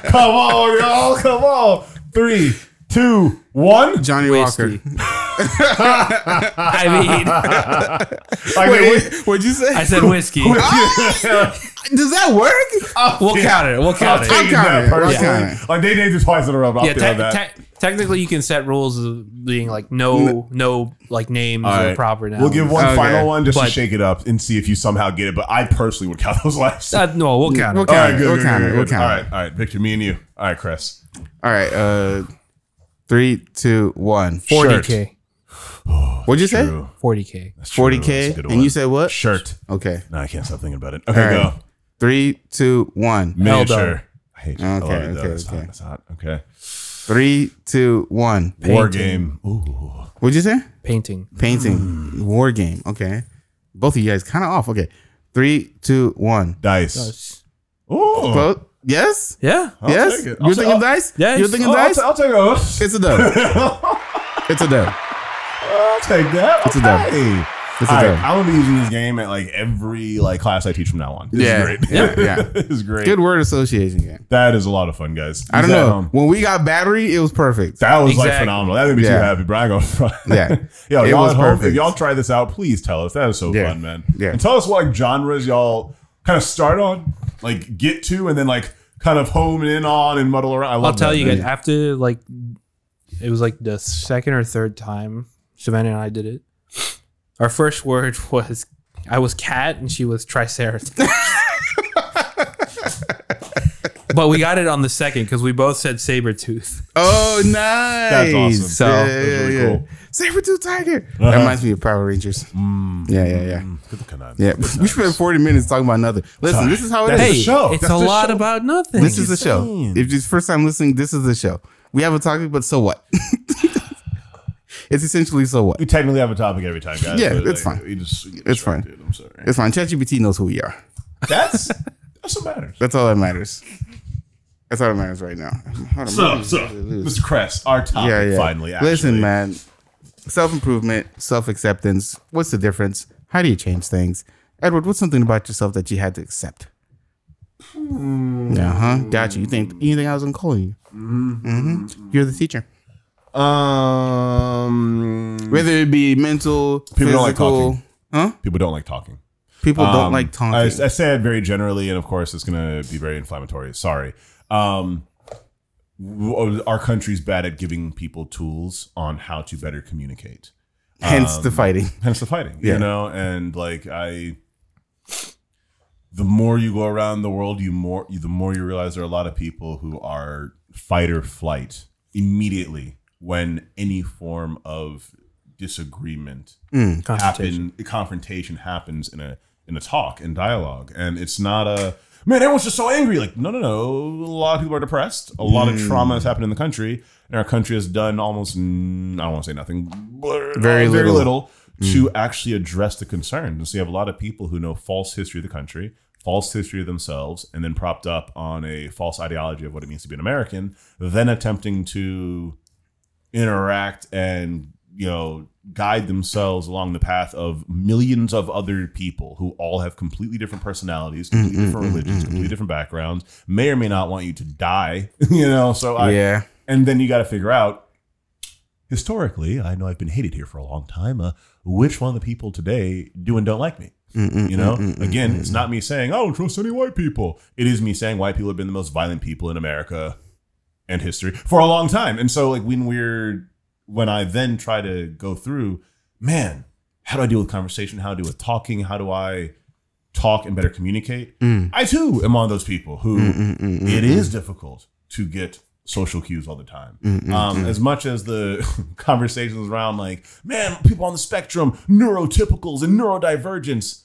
Come on, y'all. Come on. Three, two, one. Johnny Whiskey. Walker. I mean. Like, wait, what'd you say? I said whiskey. Does that work? I'll we'll yeah. count it. We'll count I'll it. I'll count it. I'll yeah. Like, they named it twice in a row. I'll yeah, te that. Te technically, you can set rules of being like, no, no, like names right. or proper nouns. We'll give one okay. final one just but, to shake it up and see if you somehow get it. But I personally would count those last. Uh, no, we'll count it. All right, good. We'll count it. We'll count it. All right, all right, Victor, me and you. All right, Chris. All right, uh, three, two, one. forty K. Oh, what'd you say? forty K. forty K. And you said what? Shirt. Okay. No, I can't stop thinking about it. Okay, go. Three, two, one. Miniature. I hate you. Okay, okay, okay. It's hot, it's hot. Okay. Three, two, one. Painting. War game. Ooh. What'd you say? Painting. Painting. Mm. War game. Okay. Both of you guys kind of off. Okay. Three, two, one. Dice. Dice. Ooh. Close. Yes? Yeah. I'll yes? You're thinking I'll, dice? Yes. You're thinking oh, dice? I'll take, I'll take a. It's a dub. It's a dub. I'll take that. It's okay. a dub. Right, I'm gonna be using this game at like every like class I teach from now on. This yeah, is great. yeah, yeah. This is great. Good word association game. That is a lot of fun, guys. Use I don't know. Home. When we got battery, it was perfect. That was exactly. like phenomenal. That made me yeah. too happy. Brag on. Yeah, yeah. Y'all at home, if y'all try this out, please tell us. That is so yeah. fun, man. Yeah, and tell us what like, genres y'all kind of start on, like get to, and then like kind of home in on and muddle around. I love I'll tell that, you guys man. after like it was like the second or third time Savannah and I did it. Our first word was, I was cat and she was triceratops. But we got it on the second because we both said saber tooth. Oh, nice. That's awesome. So, yeah, yeah, yeah, really yeah. cool. Saber tooth tiger. Uh -huh. That reminds me of Power Rangers. Mm, yeah, yeah, yeah. Mm, yeah. We spent forty minutes talking about nothing. Listen, Sorry. this is how it That's is. A show. It's That's a, a lot show. about nothing. This is the show. If it's first time listening, this is the show. We have a topic, but so what? It's essentially so what? We technically have a topic every time, guys. Yeah, it's like, fine. We just it's fine. I'm sorry. It's fine. ChatGPT knows who we are. That's that's what matters. That's all that matters. That's all that matters right now. So, so Mister Crest, our topic yeah, yeah. finally. Actually. Listen, man. Self improvement, self acceptance. What's the difference? How do you change things? Edward, what's something about yourself that you had to accept? Mm. Uh huh. Gotcha. You think you think I was gonna call you? Mm -hmm. Mm -hmm. You're the teacher. Um, whether it be mental, people physical, don't like talking. Huh? People don't like talking. People um, don't like talking. I, I say it very generally, and of course, it's going to be very inflammatory. Sorry. Um, our country's bad at giving people tools on how to better communicate. Hence um, the fighting. Hence the fighting. Yeah. You know, and like I, the more you go around the world, you more the more you realize there are a lot of people who are fight or flight immediately. When any form of disagreement mm, happen, confrontation. confrontation happens in a in a talk and dialogue, and it's not a man. Everyone's just so angry. Like no, no, no. A lot of people are depressed. A lot mm. of trauma has happened in the country, and our country has done almost I don't want to say nothing, but very, very little, little mm. to actually address the concerns. And so you have a lot of people who know false history of the country, false history of themselves, and then propped up on a false ideology of what it means to be an American, then attempting to interact and, you know, guide themselves along the path of millions of other people who all have completely different personalities, completely mm-hmm, different religions, mm-hmm. completely different backgrounds, may or may not want you to die, you know? So I, yeah. And then you got to figure out, historically, I know I've been hated here for a long time. Uh, which one of the people today do and don't like me? Mm-mm, you know, mm-mm, again, mm-mm. it's not me saying, I don't trust any white people. It is me saying white people have been the most violent people in America and history for a long time. And so like when we're, when I then try to go through, man, how do I deal with conversation? How do I deal with talking? How do I talk and better communicate? Mm. I too am one of those people who mm, mm, mm, mm, it mm. is difficult to get social cues all the time. Mm, mm, um, mm. As much as the conversations around like, man, people on the spectrum, neurotypicals and neurodivergence,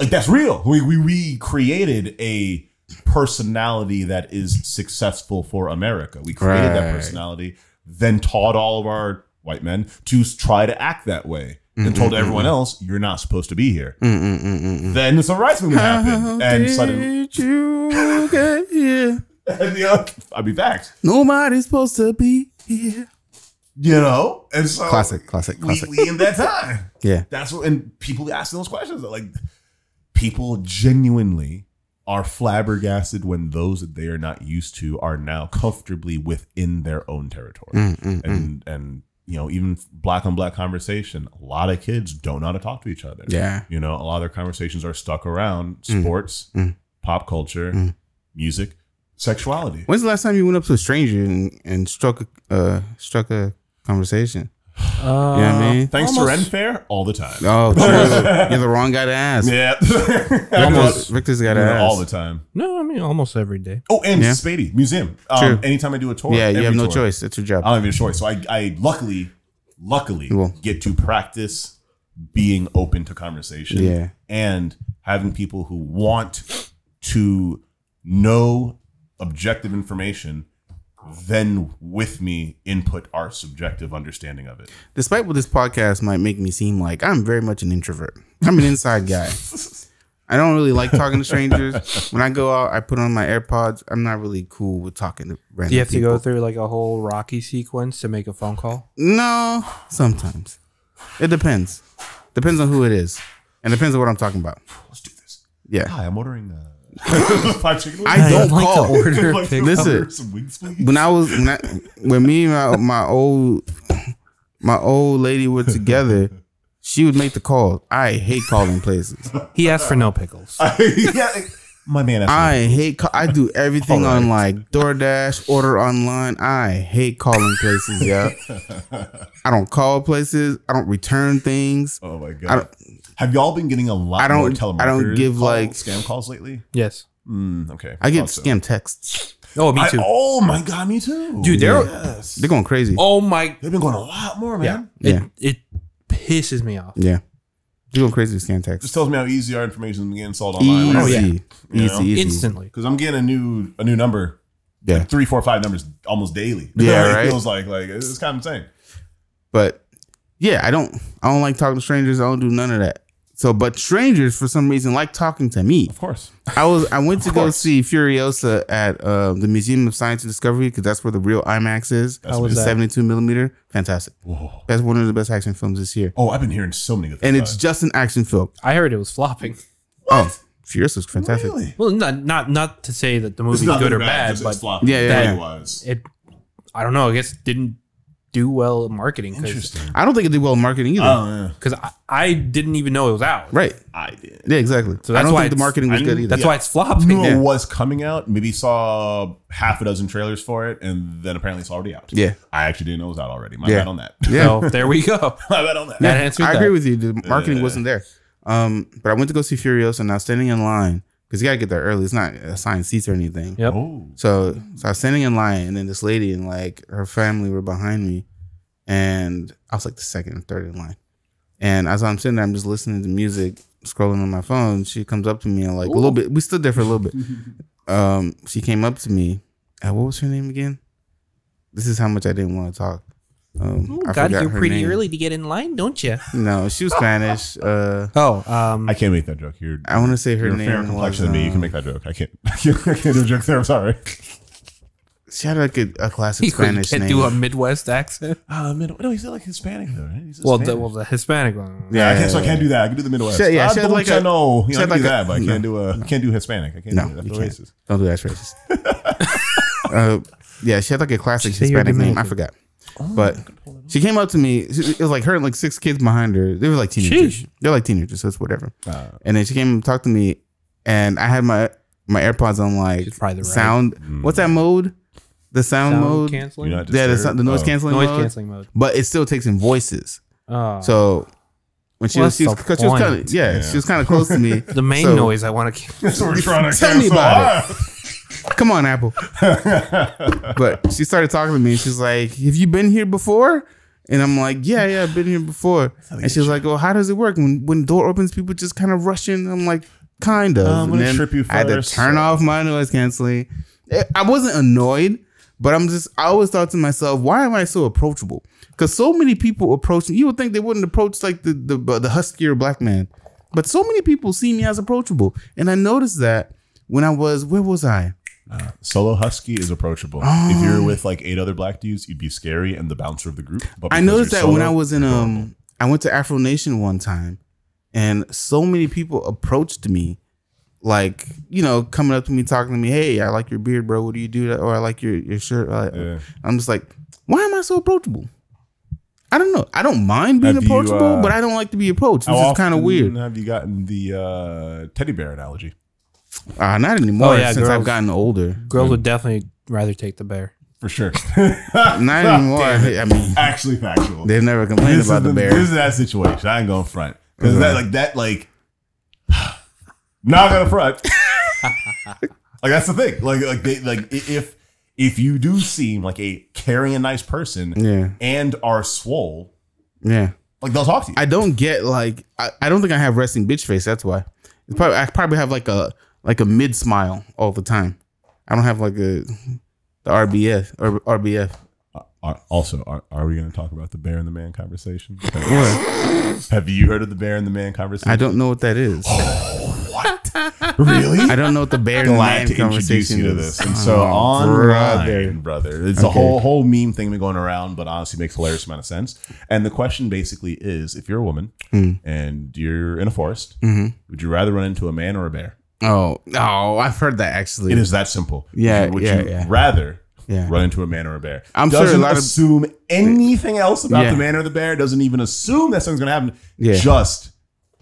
like that's real. We, we, we created a personality that is successful for America. We created right. that personality, then taught all of our white men to try to act that way mm-mm, and told everyone mm-mm. else, you're not supposed to be here. Mm-mm, mm-mm. Then the civil rights movement How happened. And suddenly, you get here? And, you know, I'll be back. Nobody's supposed to be here. You know? And so classic, classic, classic. We, we in that time. Yeah. That's what, and people asking those questions. Like, people genuinely are flabbergasted when those that they are not used to are now comfortably within their own territory. Mm, mm, and, mm. and, you know, even black on black conversation, a lot of kids don't know how to talk to each other. Yeah. You know, a lot of their conversations are stuck around sports, mm. pop culture, mm. music, sexuality. When's the last time you went up to a stranger and, and struck, uh, struck a conversation? Uh, you know what I mean? Thanks almost. To Renfair all the time. Oh, true. You're the wrong guy to ask. Yeah. almost, Victor's got to ask. All the time. No, I mean, almost every day. Oh, and yeah. Spady Museum. Um, anytime I do a tour. Yeah, you have no tour. Choice. It's your job. I don't have a choice. So I, I luckily, luckily cool. get to practice being open to conversation yeah. and having people who want to know objective information then with me input our subjective understanding of it. Despite what this podcast might make me seem like, I'm very much an introvert. I'm an inside guy. I don't really like talking to strangers. When I go out, I put on my AirPods. I'm not really cool with talking to random people. Do you have people. to go through like a whole Rocky sequence to make a phone call? No, sometimes. It depends. Depends on who it is. And depends on what I'm talking about. Let's do this. Yeah. Hi, I'm ordering uh I don't, I don't like call. Order Listen, some wings, when I was when, I, when me and my, my old my old lady were together, she would make the call. I hate calling places. He asked for no pickles. yeah, my man. Asked I me. hate. Call, I do everything right. on like DoorDash, order online. I hate calling places. Yeah, I don't call places. I don't return things. Oh my god. I don't, Have y'all been getting a lot I don't, more telemarketers I don't give call, like scam calls lately? Yes. Mm, okay. I get also. scam texts. Oh, me too. I, oh my god, me too. Dude, they're yes. they're going crazy. Oh my, they've been going a lot more, man. Yeah. It, yeah. it pisses me off. Yeah. They're going crazy with scam texts. Just tells me how easy our information is getting sold online. Easy. Oh, yeah. Easy, you know? easy. Instantly. Because I'm getting a new a new number. Yeah. Like three, four, five numbers almost daily. Yeah. it right? feels like like it's kind of insane. But yeah, I don't I don't like talking to strangers. I don't do none of that. So, but strangers for some reason like talking to me. Of course, I was. I went to go see Furiosa at uh, the Museum of Science and Discovery because that's where the real IMAX is. That was seventy-two millimeter, fantastic. Whoa. That's one of the best action films this year. Oh, I've been hearing so many good things. And it's just an action film. I heard it was flopping. What? Oh, Furiosa was fantastic. Really? Well, not not not to say that the movie's good or bad, but yeah, yeah, that yeah. was. It. I don't know. I guess it didn't do well in marketing. Interesting. I don't think it did well in marketing either. Because oh, yeah. I, I didn't even know it was out. Right. I did. Yeah, exactly. So that's I don't why think the marketing was good either. That's yeah. why it's flopped. I knew yeah. it was coming out. Maybe saw half a dozen trailers for it, and then apparently it's already out. Yeah. I actually didn't know it was out already. My yeah. bad on that. Yeah. So there we go. My bad on that. Yeah, that I agree that. with you. The marketing uh, wasn't there. Um, but I went to go see Furiosa, and I was standing in line because you gotta get there early. It's not assigned seats or anything. Yep. Oh. So, so I was standing in line, and then this lady and like her family were behind me, and I was like the second or third in line. And as I'm sitting there, I'm just listening to music, scrolling on my phone. She comes up to me and like Ooh. a little bit. We stood there for a little bit. um, she came up to me. And what was her name again? This is how much I didn't want to talk. Um, Ooh, I God, you're pretty name. early to get in line, don't you? No, she was Spanish. Uh, oh, um, I can't make that joke. You're, I want to say her you're name. Fair complexion was, um, than me. You can make that joke. I can't. I can't do a joke there. I'm sorry. She had like a, a classic he Spanish name. He could do a Midwest accent. Uh, Mid no, he said like Hispanic though, right? He's well, the, well, the Hispanic one. Yeah, yeah, I can't, yeah, so I can't do that. I can do the Midwest. She, yeah, I she had like a, I know, you know, I can like do that, a, but I can't no, do a, no. can't do Hispanic. I can't no, do that. That's racist. Don't do that. That's racist. uh, yeah, she had like a classic she Hispanic name. I forgot. Oh, but she came up to me. It was like her and like six kids behind her. They were like teenagers. Sheesh. They're like teenagers, so it's whatever. Uh, and then she came and talked to me, and I had my my AirPods on like sound. Right. What's that mode? The sound, sound mode, canceling? Yeah, the, the noise oh. canceling, noise mode, canceling mode. But it still takes in voices. Oh. So when she well, was, she was, cause she was kind of, yeah, yeah, she was kind of close to me. The main so, noise I want to cancel. So we're trying to tell me about it. Come on, Apple. But she started talking to me. And she's like, "Have you been here before?" And I'm like, "Yeah, yeah, I've been here before." And she's like, "Well, how does it work? When when the door opens, people just kind of rush in." I'm like, "Kind of." Um, and then trip you first. I had to turn off my noise canceling. I wasn't annoyed. But I'm just, I always thought to myself, why am I so approachable? Because so many people approach me. You would think they wouldn't approach like the, the, the huskier black man. But so many people see me as approachable. And I noticed that when I was, where was I? Uh, solo husky is approachable. Oh. If you're with like eight other black dudes, you'd be scary and the bouncer of the group. But I noticed that solo, when I was in, um, I went to Afro Nation one time. And so many people approached me. Like, you know, coming up to me, talking to me, "Hey, I like your beard, bro. What do you do?" That? Or "I like your, your shirt." Like, yeah. I'm just like, why am I so approachable? I don't know. I don't mind being have approachable, you, uh, but I don't like to be approached, which is kind of weird. Have you gotten the uh, teddy bear analogy? Uh, not anymore, oh, yeah, since girls, I've gotten older. Girls yeah. would definitely rather take the bear. For sure. Not anymore. I mean, actually factual. They've never complained this about the, the bear. This is that situation. I ain't going front. Because that, like, that, like... Not gonna front. Like that's the thing. Like like they, like if if you do seem like a caring and nice person, yeah, and are swole, yeah, like they'll talk to you. I don't get like I, I don't think I have resting bitch face. That's why. It's probably, I probably have like a like a mid smile all the time. I don't have like a the R B F or R B F. Are, also, are, are we going to talk about the bear and the man conversation? What? Have you heard of the bear and the man conversation? I don't know what that is. Oh, what? Really? I don't know what the bear Glad and the man conversation you to is. This. And so oh, online, brother, brother it's okay. a whole whole meme thing been going around, but honestly makes a hilarious amount of sense. And the question basically is, if you're a woman mm. and you're in a forest, mm-hmm. would you rather run into a man or a bear? Oh, oh, I've heard that actually. It is that simple. Yeah, would yeah, you yeah. rather... Yeah. Run into a man or a bear. I'm doesn't sure a lot assume of, anything else about yeah. the man or the bear. Doesn't even assume that something's going to happen. Yeah. Just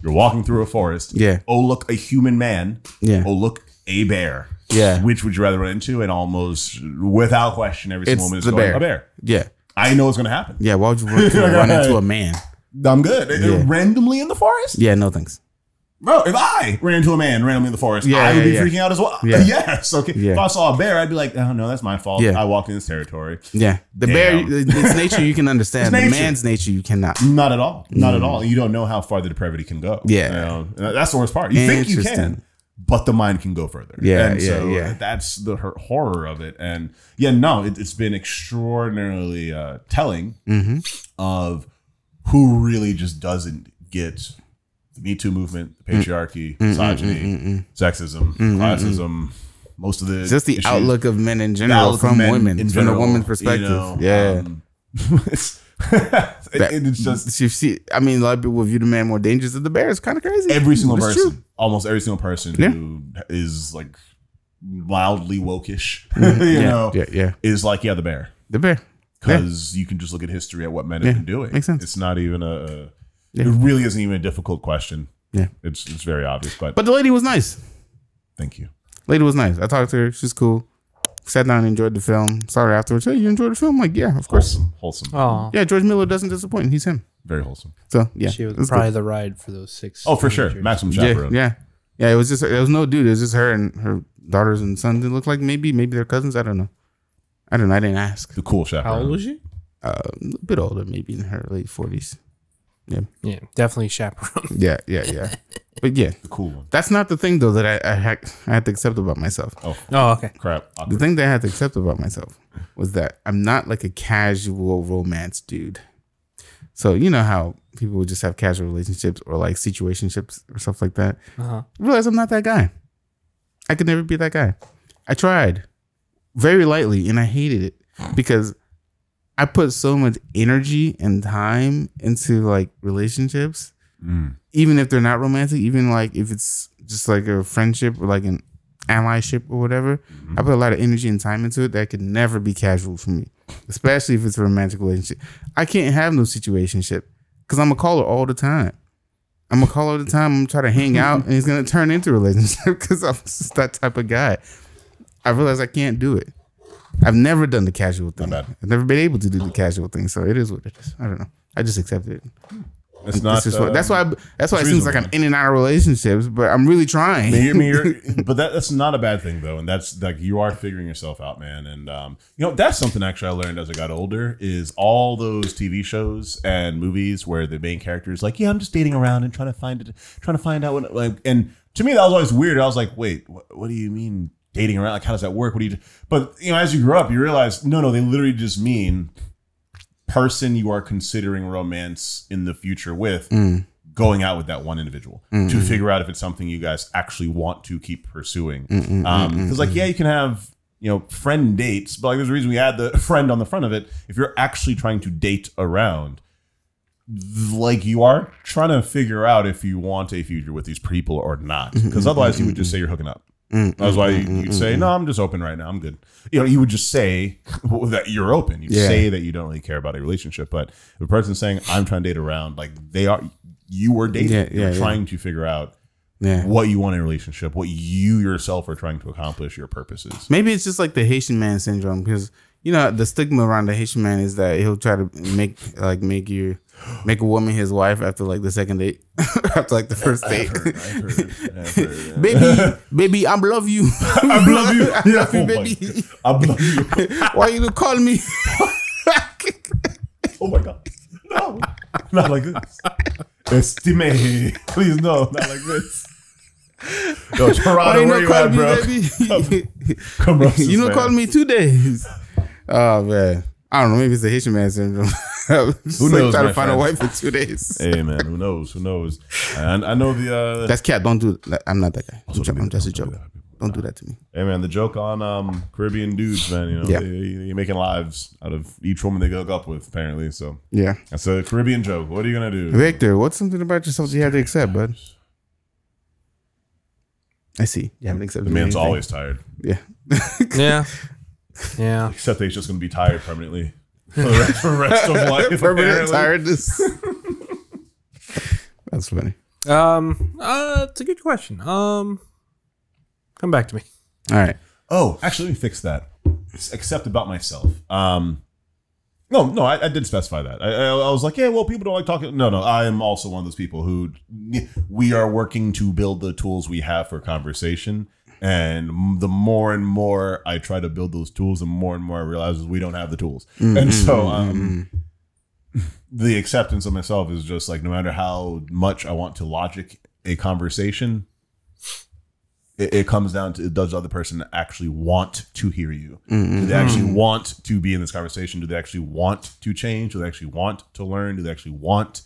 you're walking through a forest. Yeah. Oh, look, a human man. Yeah. Oh, look, a bear. Yeah. Which would you rather run into? And almost without question, every single woman is going, bear. a bear. Yeah. I know it's going to happen. Yeah. Why would you run into, run into a man? I'm good. Yeah. Randomly in the forest? Yeah. No thanks. Bro, if I ran into a man randomly in the forest, yeah, I would be yeah, freaking yeah. out as well. Yeah. Yes. Okay. Yeah. If I saw a bear, I'd be like, oh, no, that's my fault. Yeah. I walked in this territory. Yeah. The Damn. bear, its nature you can understand. The man's nature you cannot. Not at all. Not mm. at all. You don't know how far the depravity can go. Yeah. You know? That's the worst part. You think you can, but the mind can go further. Yeah. And yeah, so yeah. that's the horror of it. And yeah, no, it, it's been extraordinarily uh, telling mm-hmm. of who really just doesn't get the Me Too movement, the patriarchy, mm-mm, misogyny, mm-mm, sexism, mm-mm, classism, most of the just the issues. Outlook of men in general from women, in general, from a woman's perspective. You know, yeah, um, it's, it, it's just. You see, I mean, a lot of people view the man more dangerous than the bear. It's kind of crazy. Every single it's person, true. almost every single person yeah. who is like wildly woke-ish, mm-hmm. you yeah, know, yeah, yeah, is like yeah, the bear, the bear, because yeah. you can just look at history at what men have yeah. been doing. Makes sense. It's not even a. Yeah. It really isn't even a difficult question. Yeah, it's it's very obvious. But but the lady was nice. Thank you. Lady was nice. I talked to her. She's cool. Sat down and enjoyed the film. Saw her afterwards. Hey, you enjoyed the film? I'm like, yeah, of course. Wholesome. wholesome. Yeah, George Miller doesn't disappoint. He's him. Very wholesome. So yeah, she was probably cool. the ride for those six. Oh, for sure. Maximum chaperone. Yeah, yeah, yeah. It was just there was no dude. It was just her and her daughters and sons. It looked like maybe maybe their cousins. I don't know. I don't know. I didn't ask. The cool chaperone. How old was she? Uh, a bit older, maybe in her late forties. Yeah, yeah, definitely chaperone. Yeah, yeah, yeah. But yeah, the cool one. That's not the thing though that I I, ha I had to accept about myself. Oh, oh, okay, crap. Awkward. The thing that I had to accept about myself was that I'm not like a casual romance dude. So you know how people would just have casual relationships or like situationships or stuff like that. Uh-huh. I realize I'm not that guy. I could never be that guy. I tried. very lightly, and I hated it because I put so much energy and time into like relationships, mm. even if they're not romantic, even like if it's just like a friendship or like an allyship or whatever. Mm-hmm. I put a lot of energy and time into it that could never be casual for me, especially if it's a romantic relationship. I can't have no situationship because I'm a caller all the time. I'm gonna call all the time. I'm gonna try to hang out, and it's gonna turn into a relationship because I'm just that type of guy. I realize I can't do it. I've never done the casual thing. I've never been able to do the casual thing, so it is what it is. I don't know. I just accepted it. It's and not. This is what, uh, that's why. I, that's why it seems like I'm in and out of relationships, but I'm really trying. I mean, you're, I mean, you're, but that, that's not a bad thing, though, and that's like you are figuring yourself out, man. And um, you know, that's something actually I learned as I got older is all those T V shows and movies where the main character is like, yeah, I'm just dating around and trying to find it, trying to find out what. Like, and to me, that was always weird. I was like, wait, what, what do you mean dating around? Like, how does that work? What do you? Do? But you know, as you grow up, you realize no, no, they literally just mean person you are considering romance in the future with, mm. going out with that one individual mm-mm. to figure out if it's something you guys actually want to keep pursuing. Mm-mm, um, because like, yeah, you can have, you know, friend dates, but like there's a reason we add the friend on the front of it. If you're actually trying to date around, like you are trying to figure out if you want a future with these people or not, because otherwise you would just say you're hooking up. That's why you'd say, no, I'm just open right now. I'm good. You know, you would just say that you're open. You'd yeah. say that you don't really care about a relationship. But the person saying, I'm trying to date around, like they are, you were dating. Yeah, yeah, You're yeah. trying to figure out yeah. what you want in a relationship, what you yourself are trying to accomplish, your purposes. Maybe it's just like the Haitian man syndrome, because, you know, the stigma around the Haitian man is that he'll try to make like make you make a woman his wife after like the second date, after like the first date. I've heard, I've heard, I've heard. Baby, baby, I love you. I love you. I love you, oh baby. I love you. Why you call me? Oh my God! No, not like this. Estime, please no, not like this. Yo, Toronto, where you at, me, bro? Baby? Come, come you don't call me two days. Oh man, I don't know. Maybe it's the Haitian man syndrome. Who knows? Like trying to find a wife for two days. Hey man, who knows? Who knows? And I, I know the uh, that's cat. Don't do that. I'm not that guy. I'm that. just a joke. Don't, don't do that to me. Hey man, the joke on um, Caribbean dudes, man. You know, yeah. they, they're making lives out of each woman they hook up with, apparently. So yeah, that's a Caribbean joke. What are you gonna do, Victor? What's something about yourself that you have to accept, bud? I see. You haven't accepted. The man's anything. Always tired. Yeah. Yeah. Yeah. Except that he's just going to be tired permanently for the rest, for the rest of life. Permanent tiredness. That's funny. Um, uh, it's a good question. Um, come back to me. All right. Oh, actually, let me fix that. Except about myself. Um, no, no, I, I did specify that. I, I, I was like, yeah, well, people don't like talking. No, no, I am also one of those people who we are working to build the tools we have for conversation. And the more and more I try to build those tools, the more and more I realize we don't have the tools. Mm-hmm, and so um, mm-hmm. the acceptance of myself is just like, no matter how much I want to logic a conversation, it, it comes down to, does the other person actually want to hear you? Mm-hmm. Do they actually want to be in this conversation? Do they actually want to change? Do they actually want to learn? Do they actually want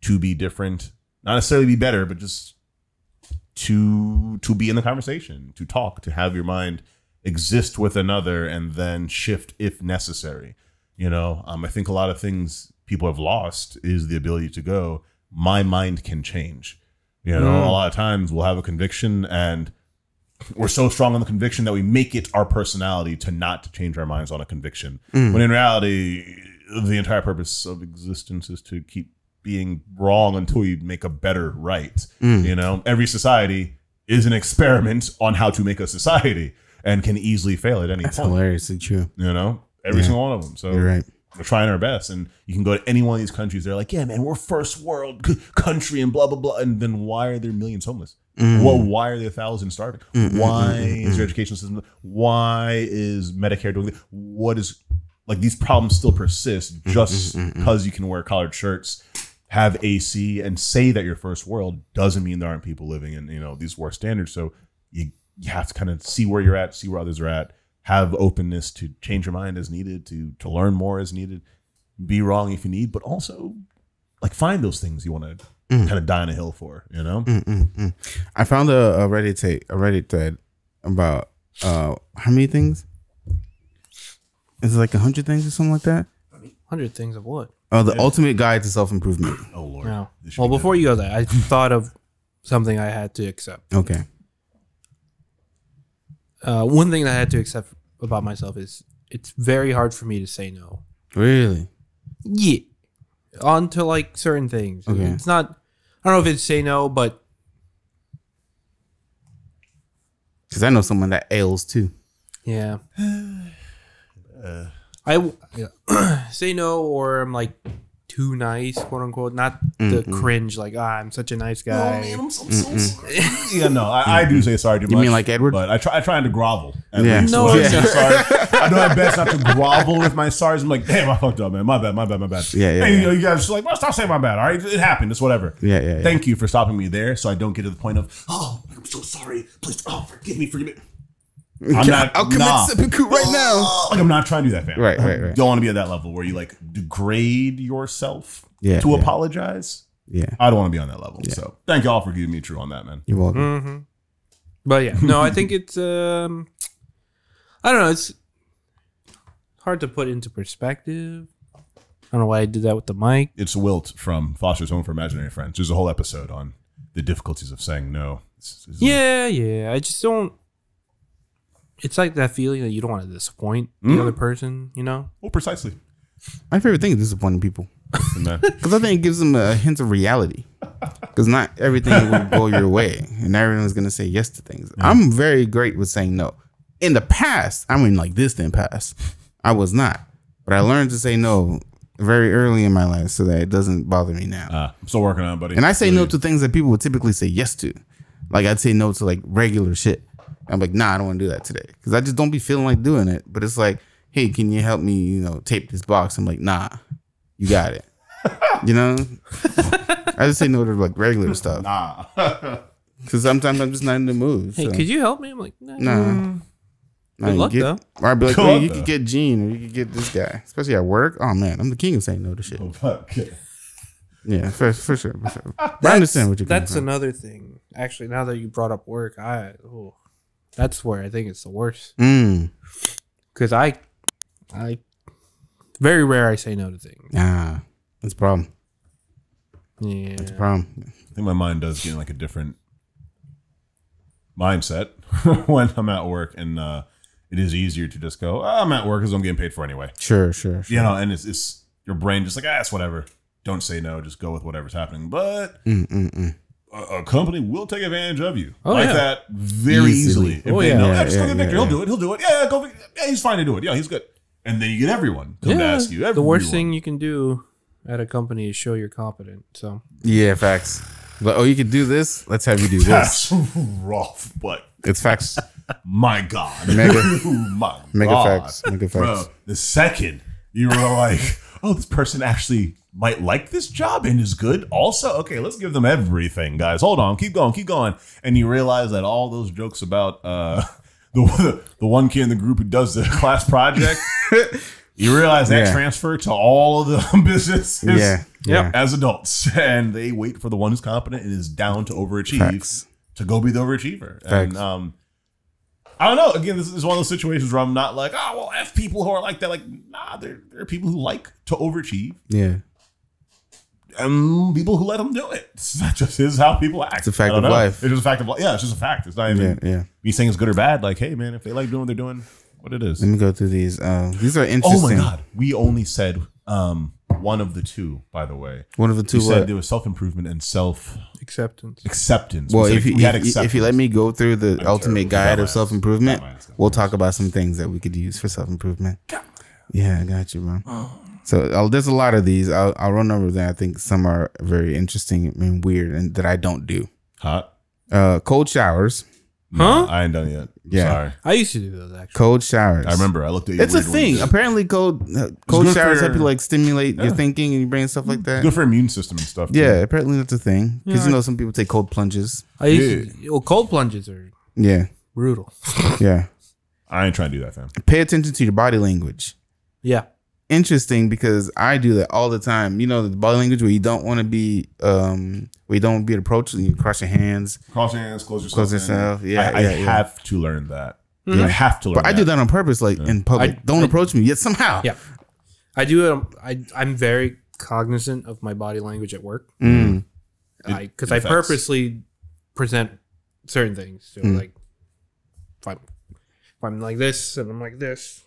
to be different? Not necessarily be better, but just to to be in the conversation, to talk, to have your mind exist with another and then shift if necessary. You know, um, I think a lot of things people have lost is the ability to go, my mind can change. You know, mm. a lot of times we'll have a conviction and we're so strong on the conviction that we make it our personality to not change our minds on a conviction. Mm. When in reality, the entire purpose of existence is to keep being wrong until you make a better right. Mm. You know, every society is an experiment on how to make a society and can easily fail at any That's point. That's hilariously true. You know, every yeah. single one of them. So You're right. we're trying our best. And you can go to any one of these countries. They're like, yeah, man, we're first world country and blah, blah, blah. And then why are there millions homeless? Mm. Well, why are there thousands starving? Mm-hmm. Why mm-hmm. is your education system? Why is Medicare doing this? What is like these problems still persist just because mm-hmm. you can wear collared shirts, have A C and say that you're first world doesn't mean there aren't people living in, you know, these worst standards. So you, you have to kind of see where you're at, see where others are at, have openness to change your mind as needed, to to learn more as needed, be wrong if you need, but also like find those things you want to mm. kind of die on a hill for, you know? Mm, mm, mm. I found a, a Reddit a Reddit thread about uh, how many things? Is it like one hundred things or something like that? one hundred things of what? Oh, the ultimate guide to self-improvement. Oh, Lord. No. Well, be before you go there, I thought of something I had to accept. Okay. Uh, one thing that I had to accept about myself is it's very hard for me to say no. Really? Yeah. On to like certain things. Okay. It's not, I don't know if it's say no, but. Because I know someone that ails too. Yeah. uh. I yeah. say no, or I'm like too nice, quote unquote. Not mm-mm. the cringe, like ah, I'm such a nice guy. No, man, I'm so, so sorry. Yeah, no, I, I do say sorry too much. You mean like Edward? But I try, I try to grovel. At yeah, least. No, yeah. I, sorry. I do my best not to grovel with my sorries. I'm like, damn, I fucked up, man. My bad, my bad, my bad. Yeah, yeah. Hey, yeah. You know, you guys are just like, well, stop saying my bad. All right, it happened. It's whatever. Yeah, yeah. Thank yeah. you for stopping me there, so I don't get to the point of oh, I'm so sorry. Please, oh, forgive me, forgive me. I'm not, I'll commit nah. seppuku right now. Like I'm not trying to do that, fam. Right, right, right. Don't want to be at that level where you like degrade yourself yeah, to yeah. apologize. Yeah, I don't want to be on that level. Yeah. So thank y'all for giving me true on that, man. You're welcome. Mm-hmm. But yeah, no, I think it's um, I don't know. It's hard to put into perspective. I don't know why I did that with the mic. It's Wilt from Foster's Home for Imaginary Friends. There's a whole episode on the difficulties of saying no. It's, it's yeah, like, yeah. I just don't. It's like that feeling that you don't want to disappoint mm. the other person, you know? Well, precisely. My favorite thing is disappointing people. Because I think it gives them a hint of reality. Because not everything will go your way. And everyone's going to say yes to things. Mm. I'm very great with saying no. In the past, I mean like this then past, I was not. But I learned to say no very early in my life so that it doesn't bother me now. Uh, I'm still working on it, buddy. And I say no to things that people would typically say yes to. Like I'd say no to like regular shit. I'm like, nah, I don't want to do that today because I just don't be feeling like doing it. But it's like, hey, can you help me, you know, tape this box? I'm like, nah, you got it. You know, I just say no to like regular stuff. Nah, because sometimes I'm just not in the mood. Hey, so. Could you help me? I'm like, nah. nah. Good luck, get, though. Or I'd be like, hey, you could get Gene or you could get this guy, especially at work. Oh, man, I'm the king of saying no to shit. Oh, fuck. Yeah, for, for sure. For sure. But I understand what you're That's from. Another thing. Actually, now that you brought up work, I, oh. That's where I think it's the worst. Mm. Cause I, I, very rare I say no to things. Ah, that's a problem. Yeah, that's a problem. I think my mind does get in like a different mindset when I'm at work, and uh, it is easier to just go. Oh, I'm at work because I'm getting paid for anyway. Sure, sure, sure. You know, and it's it's your brain just like ah, it's whatever. Don't say no. Just go with whatever's happening. But. Mm, mm, mm. A company will take advantage of you oh, like yeah. that very easily. easily. Oh, yeah. Know, yeah, just yeah, go get Victor. Yeah, he'll yeah. do it. He'll do it. Yeah, go. Yeah, he's fine to do it. Yeah, he's good. And then you get everyone to yeah. ask you. Everyone. The worst thing you can do at a company is show you're competent. So yeah, facts. But oh, you can do this. Let's have you do this. That's rough, but it's facts. My God, mega, my mega God. facts, mega facts. Bro, the second you were like, oh, this person actually. Might like this job and is good also. Okay, let's give them everything, guys. Hold on. Keep going. Keep going. And you realize that all those jokes about uh, the, the one kid in the group who does the class project, you realize that yeah. transfer to all of the businesses yeah. Yeah. as adults. And they wait for the one who's competent and is down to overachieve Facts. To go be the overachiever. Facts. And um, I don't know. Again, this is one of those situations where I'm not like, oh, well, F people who are like that. Like, nah, there are people who like to overachieve. Yeah. Um, people who let him do it. That just is how people act. It's a fact of life. It's just a fact of life. Yeah, it's just a fact. It's not even yeah, yeah. me saying it's good or bad. Like, hey, man, if they like doing what they're doing, what it is. Let me go through these. Um, these are interesting. Oh, my God. We only said um, one of the two, by the way. One of the two we what? Said there was self-improvement and self-acceptance. Acceptance. Well, we if, you, we had if, acceptance. If you let me go through the I'm ultimate guide of self-improvement, we'll talk about some things that we could use for self-improvement. Yeah, I got you, bro. Oh. So I'll, there's a lot of these. I'll, I'll run over them. I think some are very interesting and weird, and that I don't do. Hot, uh, cold showers. Huh? No, I ain't done yet. Yeah, sorry. I used to do those actually. Cold showers. I remember. I looked at. You it's a thing. Ones. Apparently, cold uh, cold showers help you like stimulate yeah. your thinking and your brain and stuff like that. It's good for immune system and stuff. Too. Yeah, apparently that's a thing because yeah, you know some people take cold plunges. I used yeah. to, well, cold plunges are yeah brutal. Yeah, I ain't trying to do that, fam. Pay attention to your body language. Yeah. Interesting because I do that all the time. You know the body language where you don't want to be, um, where you don't want to be approached and you cross your hands, cross your hands, close yourself. Close yourself. Yeah, I, yeah, I yeah. have to learn that. Mm-hmm. You have to learn. But that. I do that on purpose, like yeah. in public. I, Don't I, approach me, yet somehow. Yeah. I do it. I, I'm very cognizant of my body language at work. Mm. Because I, I purposely present certain things. So mm. like, if I'm, if I'm like this and I'm like this.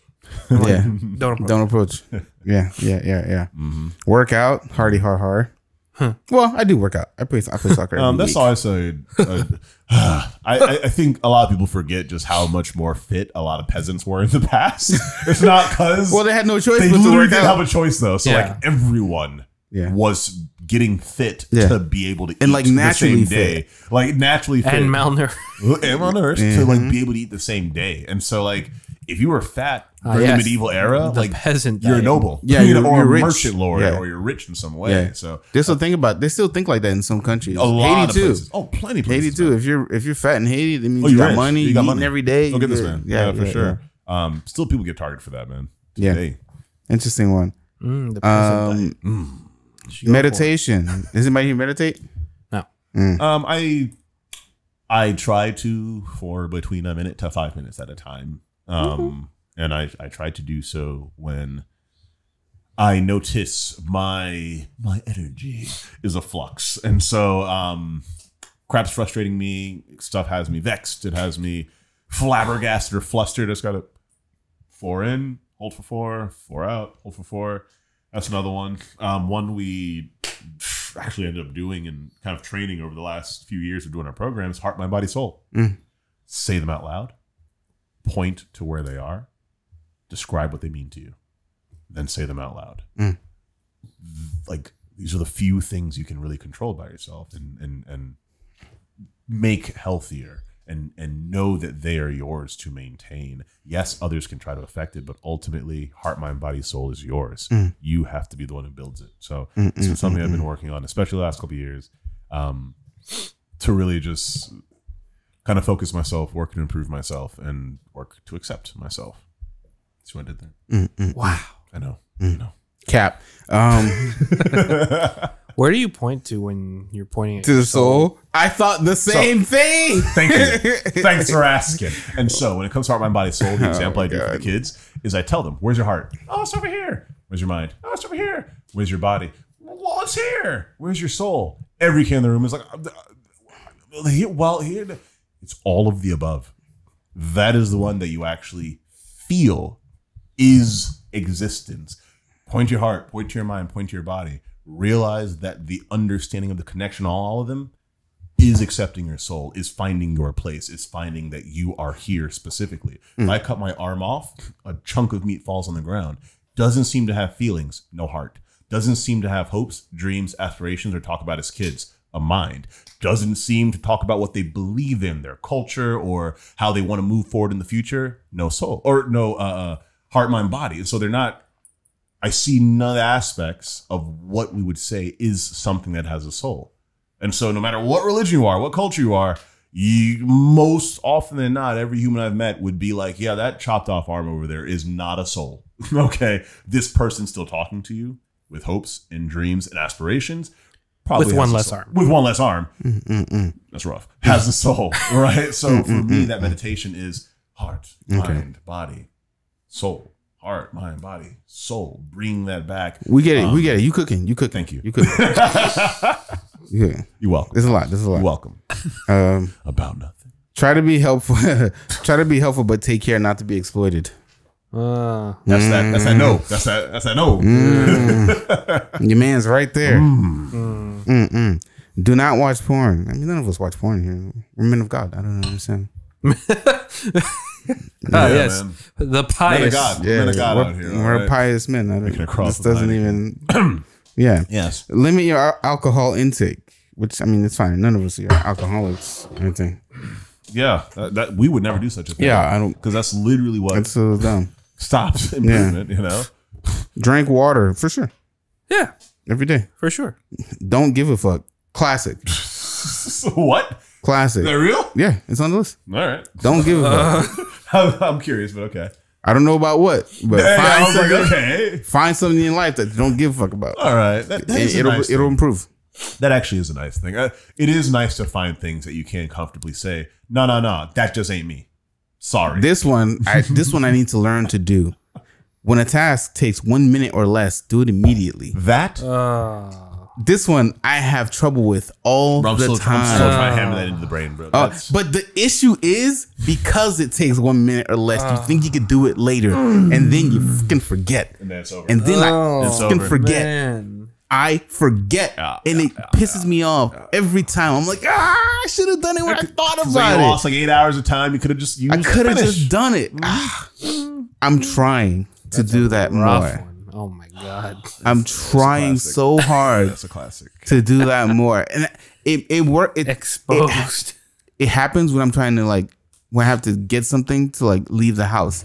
I'm like, yeah. Don't approach. Don't approach. Yeah. Yeah. Yeah. Yeah. Mm-hmm. Work out. Hardy, har, har. Huh. Well, I do work out. I play, I play soccer. um, that's week. all I say. Uh, I, I think a lot of people forget just how much more fit a lot of peasants were in the past. It's not because well, they had no choice. They but literally didn't out. have a choice though. So yeah. like everyone yeah. was getting fit yeah. to be able to and eat like naturally the same day, fit. like naturally fit. and malnourished and malnourished mm-hmm. to like be able to eat the same day. And so like if you were fat during uh, yes. the medieval era, the like peasant, you're a noble, yeah, you're, you're, or you're a rich. merchant lord, yeah. or you're rich in some way. Yeah. So there's uh, a thing about they still think like that in some countries. A lot Haiti of places. Oh, plenty of places. Haiti too. Man. If you're if you're fat in Haiti, that means oh, you got rich. money. You, you got eating money every day. Go get this, man. Yeah, yeah, yeah for yeah, sure. Yeah. Um, still people get targeted for that, man. Today. Yeah, interesting one. Mm, the um, mm. Meditation. Does anybody here meditate? No. Mm. Um, I I try to for between a minute to five minutes at a time. Um, mm-hmm. and I, I try to do so when I notice my, my energy is a flux. And so, um, crap's frustrating me. Stuff has me vexed. It has me flabbergasted or flustered. It's got a four in, hold for four, four out, hold for four. That's another one. Um, one we actually ended up doing and kind of training over the last few years of doing our programs, heart, mind, body, soul. Mm. Say them out loud. Point to where they are, describe what they mean to you, then say them out loud. Mm. Like these are the few things you can really control by yourself and and and make healthier and and know that they are yours to maintain. Yes, others can try to affect it, but ultimately heart, mind, body, soul is yours. Mm. You have to be the one who builds it. So mm-mm, it's been something mm-mm. I've been working on, especially the last couple of years, um, to really just kind of focus myself, work to improve myself, and work to accept myself. That's what I did there. Mm, mm, wow. I know. Mm. You know. Cap. Um, where do you point to when you're pointing at to the soul? soul? I thought the same so, thing. Thank you. Thanks for asking. And so when it comes to heart, mind, body, soul, the example oh I do God. for the kids is I tell them, where's your heart? Oh, it's over here. Where's your mind? Oh, it's over here. Where's your body? Well, it's here. Where's your soul? Every kid in the room is like, well, here... It's all of the above. That is the one that you actually feel is existence. Point to your heart, point to your mind, point to your body. Realize that the understanding of the connection, all of them, is accepting your soul, is finding your place, is finding that you are here specifically. Mm. If I cut my arm off, a chunk of meat falls on the ground. Doesn't seem to have feelings, no heart. Doesn't seem to have hopes, dreams, aspirations, or talk about his kids. A mind doesn't seem to talk about what they believe in, their culture, or how they want to move forward in the future. No soul or no uh, heart, mind, body. So they're not. I see none of the aspects of what we would say is something that has a soul. And so no matter what religion you are, what culture you are, you most often than not, every human I've met would be like, yeah, that chopped off arm over there is not a soul. OK, this person's still talking to you with hopes and dreams and aspirations. Probably with one less soul. arm. With one less arm. Mm, mm, mm. That's rough. Has a soul, right? So mm, for mm, me, mm, that meditation is heart, okay. mind, body, soul. Heart, mind, body, soul. Bring that back. We get it. Um, we get it. You cooking. You cooking. Thank you. You cooking. Yeah. You're welcome. There's a lot. There's a lot. You're welcome. Um, About nothing. Try to be helpful. Try to be helpful, but take care not to be exploited. Uh, that's mm. that. That's that. No. That's that. That's that. No. Mm. Your man's right there. Mm. Mm. Mm -mm. Do not watch porn. I mean, none of us watch porn here. We're men of God. I don't understand. oh yeah, yes, man. the pious. Men of God. Yeah, men of God we're, out here. We're right. pious men. I don't, this doesn't even. yeah. Yes. Limit your al alcohol intake, which I mean, it's fine. None of us are alcoholics or anything. Yeah, that, that we would never do such a thing. Yeah, I don't because that's literally what. That's so dumb. Stops improvement, yeah. you know. Drink water for sure. Yeah, every day for sure. Don't give a fuck. Classic. What? Classic. Is that real? Yeah, it's on the list. All right. Don't give a uh, fuck. I'm curious, but okay. I don't know about what, but hey, find, something, like, okay. find something in life that you don't give a fuck about. All right, that, that it'll nice it'll thing. improve. That actually is a nice thing. Uh, it is nice to find things that you can comfortably say. No, no, no. That just ain't me. Sorry. This one, I, this one I need to learn to do. When a task takes one minute or less, do it immediately. That? Uh, this one I have trouble with all bro, the so, time. I'm still trying to hammer that into the brain, bro. Uh, but the issue is, because it takes one minute or less, uh, you think you could do it later, mm. and then you fucking forget. And then it's over. And then oh, I fucking forget. Man. I forget, uh, and uh, it uh, pisses uh, me off uh, every time. I'm like, ah, I should have done it when I, I thought about like it. You lost like eight hours of time. You could have just used I could have just done it. Mm. I'm trying to That's do that more. Oh my God. I'm that's, trying that's so hard that's a classic. to do that more. And it it worked it, exposed. It, it happens when I'm trying to like when I have to get something to like leave the house.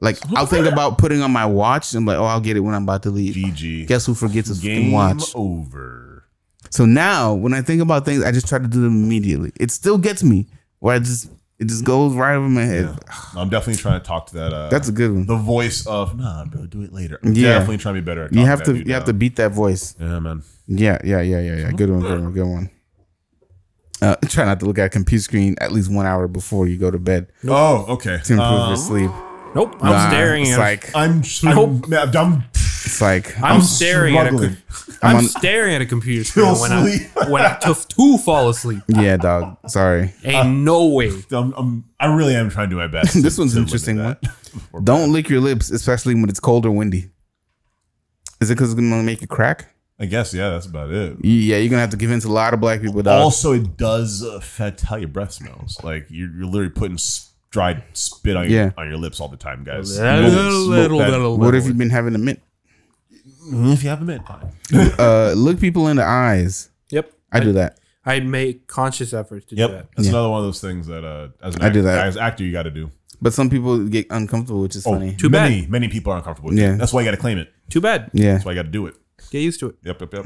Like I'll think about putting on my watch and I'm like, oh, I'll get it when I'm about to leave. G G. Guess who forgets his fucking watch? Game over. So now when I think about things, I just try to do them immediately. It still gets me where I just It just goes right over my head. Yeah. I'm definitely trying to talk to that. Uh, That's a good one. The voice of nah, bro, do it later. I'm yeah. definitely trying to be better. At you have to, you now. have to beat that voice. Yeah, man. Yeah, yeah, yeah, yeah, yeah. Good one, good one, good one. Uh, try not to look at a computer screen at least one hour before you go to bed. Nope. Oh, okay. To improve um, your sleep. Nope. I'm nah, staring. It's at like I'm. Nope. I'm, I'm It's like I'm, I'm staring struggling. at a. I'm, I'm staring at a computer screen when sleep. I when I tough to fall asleep. Yeah, dog. Sorry. Ain't uh, no way. I'm, I'm, I really am trying to do my best. This to, one's to interesting one. Don't lick your lips, especially when it's cold or windy. Is it because it's gonna make you crack? I guess yeah. That's about it. Yeah, you're gonna have to give in to a lot of black people. Dog. Also, it does affect how your breath smells. Like you're, you're literally putting dried spit on your yeah. on your lips all the time, guys. Little, little, little, little, what if you've been having a mint? If you have a minute, fine. uh, look people in the eyes. Yep, I, I do that. I make conscious efforts to yep. do that. That's yeah. another one of those things that uh, as an I actor, do that. As actor, you got to do. But some people get uncomfortable, which is oh, funny. Too many, bad. Many people are uncomfortable. With yeah, you. That's why you got to claim it. Too bad. Yeah, that's why you got to do it. Get used to it. Yep, yep, yep.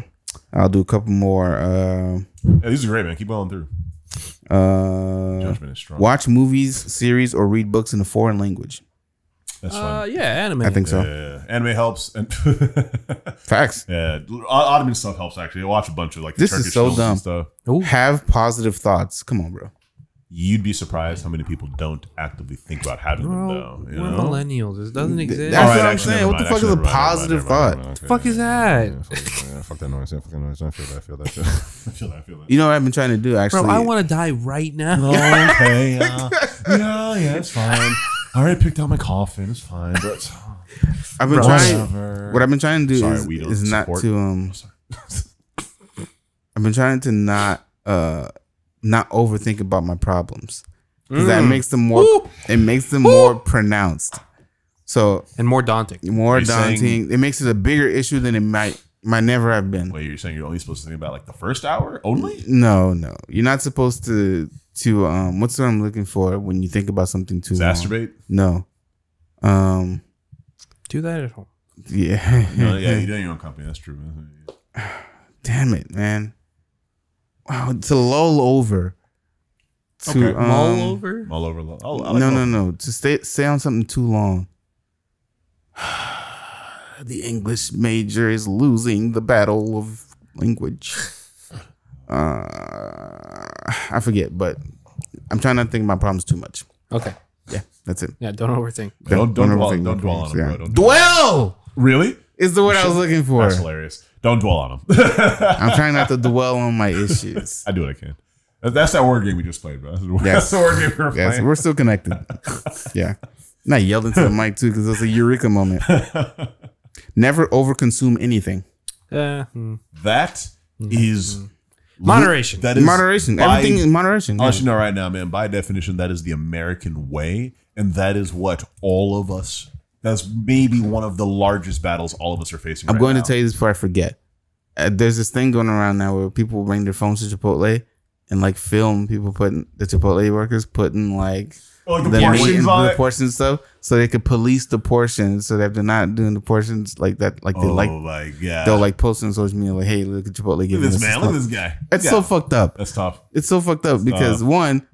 I'll do a couple more. Uh, yeah, these are great, man. Keep going through. Uh, Judgment is strong. Watch movies, series, or read books in a foreign language. That's uh, fun. Yeah, anime. I think so. Yeah, yeah, yeah. Anime helps. And Facts. Yeah, Ottoman stuff helps actually. I watch a bunch of like this Turkish is so dumb. And stuff. Ooh. Have positive thoughts. Come on, bro. You'd be surprised how many people don't actively think about having bro, them though. You we're know? millennials. It doesn't exist. That's right, what I'm actually, saying. What the fuck is a positive thought? What the fuck is that? Fuck that noise. Fuck that noise. I feel that. I feel that. I feel that. I feel that. You know what I've been trying to do actually. Bro, I want to die right now. Okay. Uh, yeah, yeah, it's fine. I already picked out my coffin. It's fine. But I've been trying. Over. What I've been trying to do sorry, is, is not to um. I've been trying to not uh not overthink about my problems. Mm. That makes them more. Woo. It makes them Woo. more pronounced. So and more daunting. More daunting. Saying, it makes it a bigger issue than it might might never have been. Wait, you're saying you're only supposed to think about like the first hour only? No, no, you're not supposed to. To um, what's what I'm looking for when you think about something too exacerbate? Long. No, um, do that at home. Yeah, no, yeah, you're doing your own company. That's true. Damn it, man! Wow, to lull over, to okay. um, mull over, mull over. Lull. Oh, like no, no, no, to stay stay on something too long. The English major is losing the battle of language. Uh, I forget, but I'm trying not to think about problems too much. Okay. Yeah, that's it. Yeah, don't overthink. Don't, don't, don't, overthink, don't dwell, don't dwell on them. Yeah. Don't dwell! Really? Is the word I was looking for. That's hilarious. Don't dwell on them. I'm trying not to dwell on my issues. I do what I can. That's that word game we just played, bro. That's, yes. that's the word game we were yes. playing. We're still connected. Yeah. And I yelled into the mic, too, because it's a eureka moment. Never overconsume anything. Uh, hmm. That mm-hmm. is... Moderation. That is moderation. By, Everything is moderation. I'll let you know right now, man. By definition, that is the American way. And that is what all of us, that's maybe one of the largest battles all of us are facing. I'm right going now. to tell you this before I forget. Uh, there's this thing going around now where people bring their phones to Chipotle and like film people putting the Chipotle workers putting like, oh, like the, the portions on the portions stuff so they could police the portions. So if they're not doing the portions like that, like they oh like, my God. they'll like post on social media like, hey, look at Chipotle. Look at this man, look at this guy. It's yeah. so fucked up. That's tough. It's so fucked up That's because tough. one,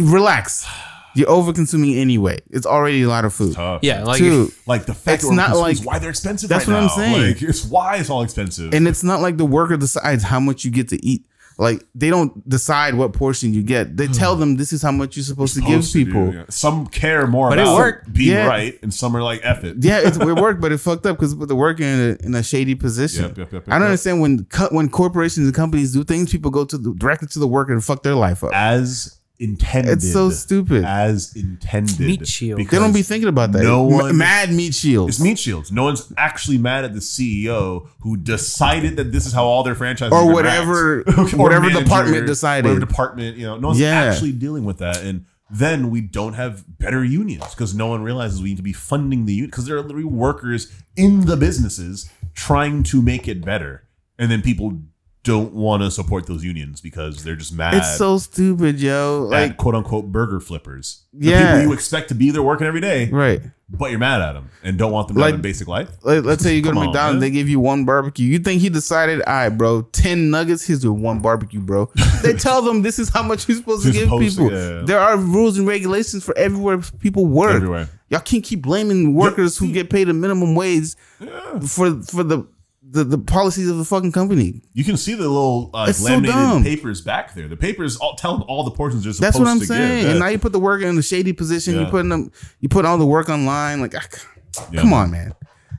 relax. You're overconsuming anyway. It's already a lot of food. Tough. Yeah, like Two, like the fact it's not like why they're expensive. That's right what now. I'm saying. Like, it's why it's all expensive, and it's not like the worker decides how much you get to eat. Like, they don't decide what portion you get. They tell them this is how much you're supposed, supposed to give people. To do, yeah. Some care more but about it worked. being yeah. right, and some are like, F it. Yeah, it's, it worked, but it fucked up because they're working in a, in a shady position. Yep, yep, yep, I don't yep. understand when when corporations and companies do things, people go to the, directly to the worker and fuck their life up. As intended. It's so stupid. As intended. Meat shield. They don't be thinking about that. No one, mad meat shields. It's meat shields. No one's actually mad at the C E O who decided that this is how all their franchises or whatever, or whatever manager, department decided. Whatever department, you know, no one's yeah. actually dealing with that. And then we don't have better unions because no one realizes we need to be funding the union because there are literally workers in the businesses trying to make it better, and then people don't want to support those unions because they're just mad. It's so stupid, yo. Like, quote unquote burger flippers. Yeah. The people you expect to be there working every day. Right. But you're mad at them and don't want them to like, have a basic life. Like, let's say you go to McDonald's, on, they give you one barbecue. You think he decided, all right, bro, ten nuggets, here's your one barbecue, bro. They tell them this is how much you're supposed to give people. To, yeah. There are rules and regulations for everywhere people work. Everywhere. Y'all can't keep blaming workers yeah. who get paid a minimum wage yeah. for for the The, the policies of the fucking company. You can see the little uh, laminated so papers back there. The papers all tell all the portions they're supposed to give. That's what I'm saying. Give. And now you put the worker in a shady position. Yeah. You putting them. You put all the work online. Like, yeah. come on, man.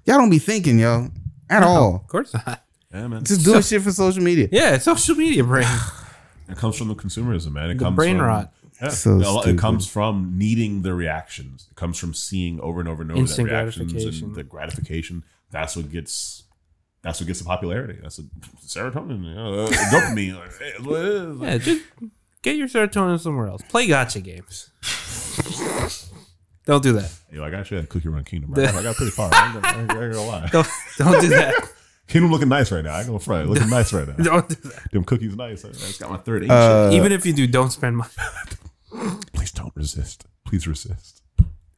Y'all don't be thinking, yo, at no, all. Of course not. Yeah, man. Just doing so, shit for social media. Yeah, social media brain. It comes from the consumerism, man. It the comes brain from, rot. Yeah. So it comes from needing the reactions. It comes from seeing over and over and over Instant that reactions gratification. and the gratification. That's what gets. That's what gets the popularity. That's a serotonin, you know, a dopamine. Yeah, just get your serotonin somewhere else. Play gotcha games. Don't do that. Yo, I got you at Cookie Run Kingdom. Right? I got pretty far. I ain't, I ain't gonna lie. Don't, don't do that. Kingdom looking nice right now. I ain't gonna fry it. Looking nice right now. Don't do that. Them cookies nice. I just got my third eight. Uh, Even if you do, don't spend money. Please don't resist. Please resist.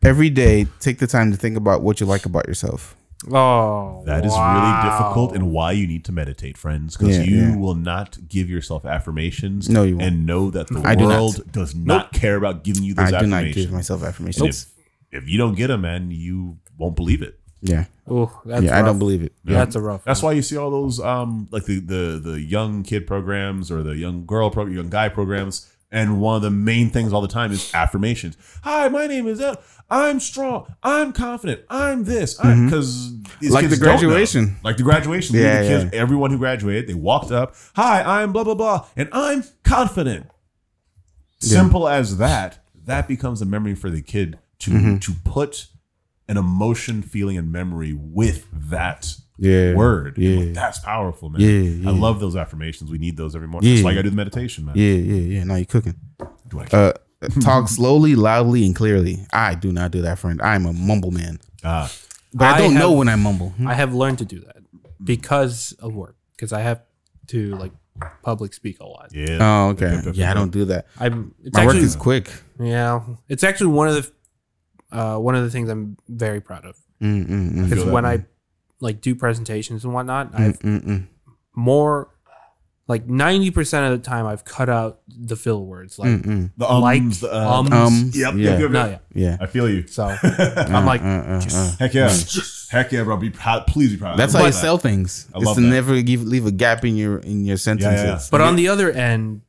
Every day, take the time to think about what you like about yourself. Oh, that is wow. really difficult, and why you need to meditate, friends, because yeah, you yeah. will not give yourself affirmations. No, you won't. And know that the I world do not. does not nope. care about giving you those I affirmations. I do not give myself affirmations. If, if you don't get them, man, you won't believe it. Yeah. Oh, that's yeah, rough. I don't believe it. Yeah. That's a rough. That's one. Why you see all those, um, like the the the young kid programs or the young girl program, young guy programs, and one of the main things all the time is affirmations. Hi, my name is El. I'm strong. I'm confident. I'm this. Because mm-hmm. like the graduation, like the graduation, yeah, the kids, yeah. everyone who graduated, they walked up. Hi, I'm blah blah blah, and I'm confident. Yeah. Simple as that. That becomes a memory for the kid to mm-hmm. to put an emotion, feeling, and memory with that yeah. word. Yeah, that's powerful, man. Yeah, yeah. I love those affirmations. We need those every morning. Yeah. That's why I do the meditation, man. Yeah, yeah, yeah. Now you're cooking. Do I? Uh, Talk slowly, loudly, and clearly. I do not do that, friend. I'm a mumble man. Uh, but I don't I have, know when I mumble. Hmm? I have learned to do that because of work. Because I have to like public speak a lot. Yeah. Oh, okay. Yeah, I don't do that. I'm, it's My actually, work is quick. Yeah. It's actually one of the uh, one of the things I'm very proud of. Because mm, mm, mm. when man. I like do presentations and whatnot, mm, I've mm, mm. more... Like ninety percent of the time, I've cut out the fill words. Like, mm -mm. the ums, like, the, uh, ums. ums. Yep, yeah. Yep, yep, yep. No, yeah. yeah. I feel you. So I'm like, uh, uh, uh, uh. heck yeah. Heck yeah, bro. Be proud. Please be proud. That's I how you that. sell things. I love it's to that. never give, leave a gap in your, in your sentences. Yeah, yeah. But yeah. on the other end,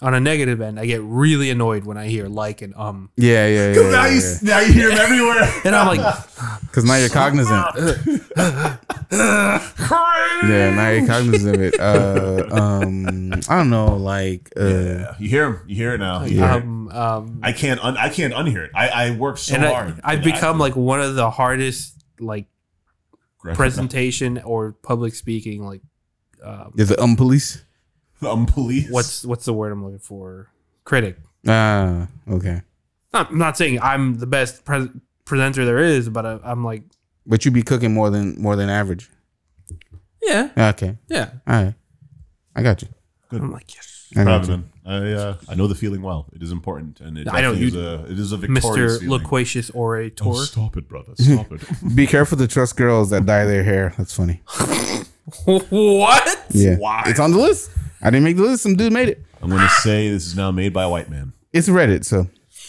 on a negative end, I get really annoyed when I hear like and um. Yeah, yeah, yeah. Because yeah, now, yeah, yeah. now you hear them everywhere. And I'm like. Because now you're cognizant. Yeah, now you're cognizant of it. Uh, um, I don't know, like uh, yeah, you hear him, you hear it now. You hear um, it. Um, I can't, un I can't unhear it. I, I work so and hard. I, I've and become I, like one of the hardest, like presentation or public speaking. Like, um, is it um police? The um police. What's what's the word I'm looking for? Critic. Ah, okay. Not, I'm not saying I'm the best pre presenter there is, but I, I'm like. But you be cooking more than more than average. Yeah. Okay. Yeah. All right. I got you. Good. I'm like yes. I, you. I, uh, I know the feeling well. It is important, and it I know you. Is a, it is a victorious Mister Feeling. Loquacious orator. Oh, stop it, brother. Stop it. Be careful to trust girls that dye their hair. That's funny. What? Yeah. Why? It's on the list. I didn't make the list. Some dude made it. I'm gonna say this is now made by a white man. It's Reddit, so.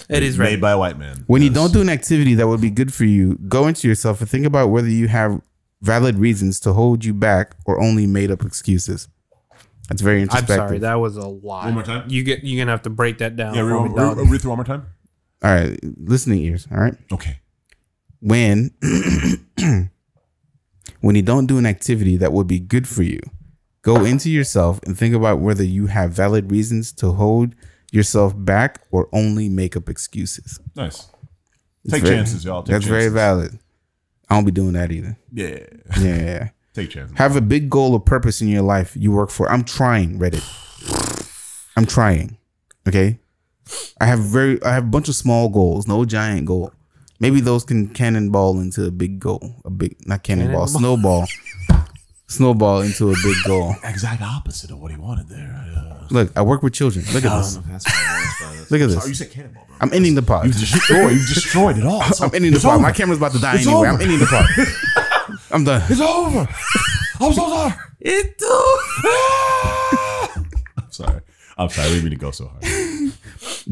It is made by a white man. When yes. you don't do an activity that would be good for you, go into yourself and think about whether you have valid reasons to hold you back or only made up excuses. That's very introspective. I'm sorry, that was a lot. One more time. You get you're gonna have to break that down. Yeah, read one, re re through one more time. All right, listening ears. All right. Okay. When when you don't do an activity that would be good for you, go into yourself and think about whether you have valid reasons to hold yourself back or only make up excuses. Nice. It's Take very, chances, y'all. That's chances. very valid. I won't be doing that either. Yeah. Yeah. Take chances. Have a big goal or purpose in your life you work for. I'm trying, Reddit. I'm trying. Okay. I have very I have a bunch of small goals, no giant goal. Maybe those can cannonball into a big goal. A big not cannonball, cannonball. snowball. Snowball into a big goal. Exact opposite of what he wanted there. Uh, Look, I work with children. Look at this. Look at this. Oh, you said cannonball, bro. I'm ending the pod. You destroyed, you destroyed it all. It's I'm ending the pod. Over. My camera's about to die it's anyway. Over. I'm ending the pod. I'm done. It's over. I'm so sorry. It's over. I'm sorry. I'm sorry. We didn't mean to go so hard.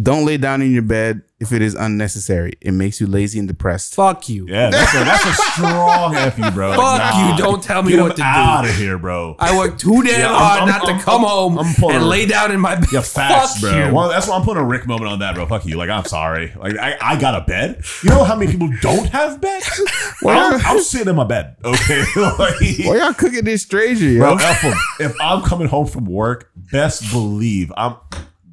Don't lay down in your bed if it is unnecessary. It makes you lazy and depressed. Fuck you. Yeah, that's a, that's a strong F you, bro. Fuck nah, you. Don't tell me get what to out do. out of here, bro. I work too damn yeah, hard I'm, not I'm, to come I'm, home I'm and a, lay down in my bed. Yeah, facts, Fuck bro. You. Well, that's why I'm putting a Rick moment on that, bro. Fuck you. Like, I'm sorry. Like, I, I got a bed. You know how many people don't have beds? Well, I'm sitting in my bed. Okay. Like, why y'all cooking this stranger, yo? Bro, if I'm coming home from work, best believe I'm...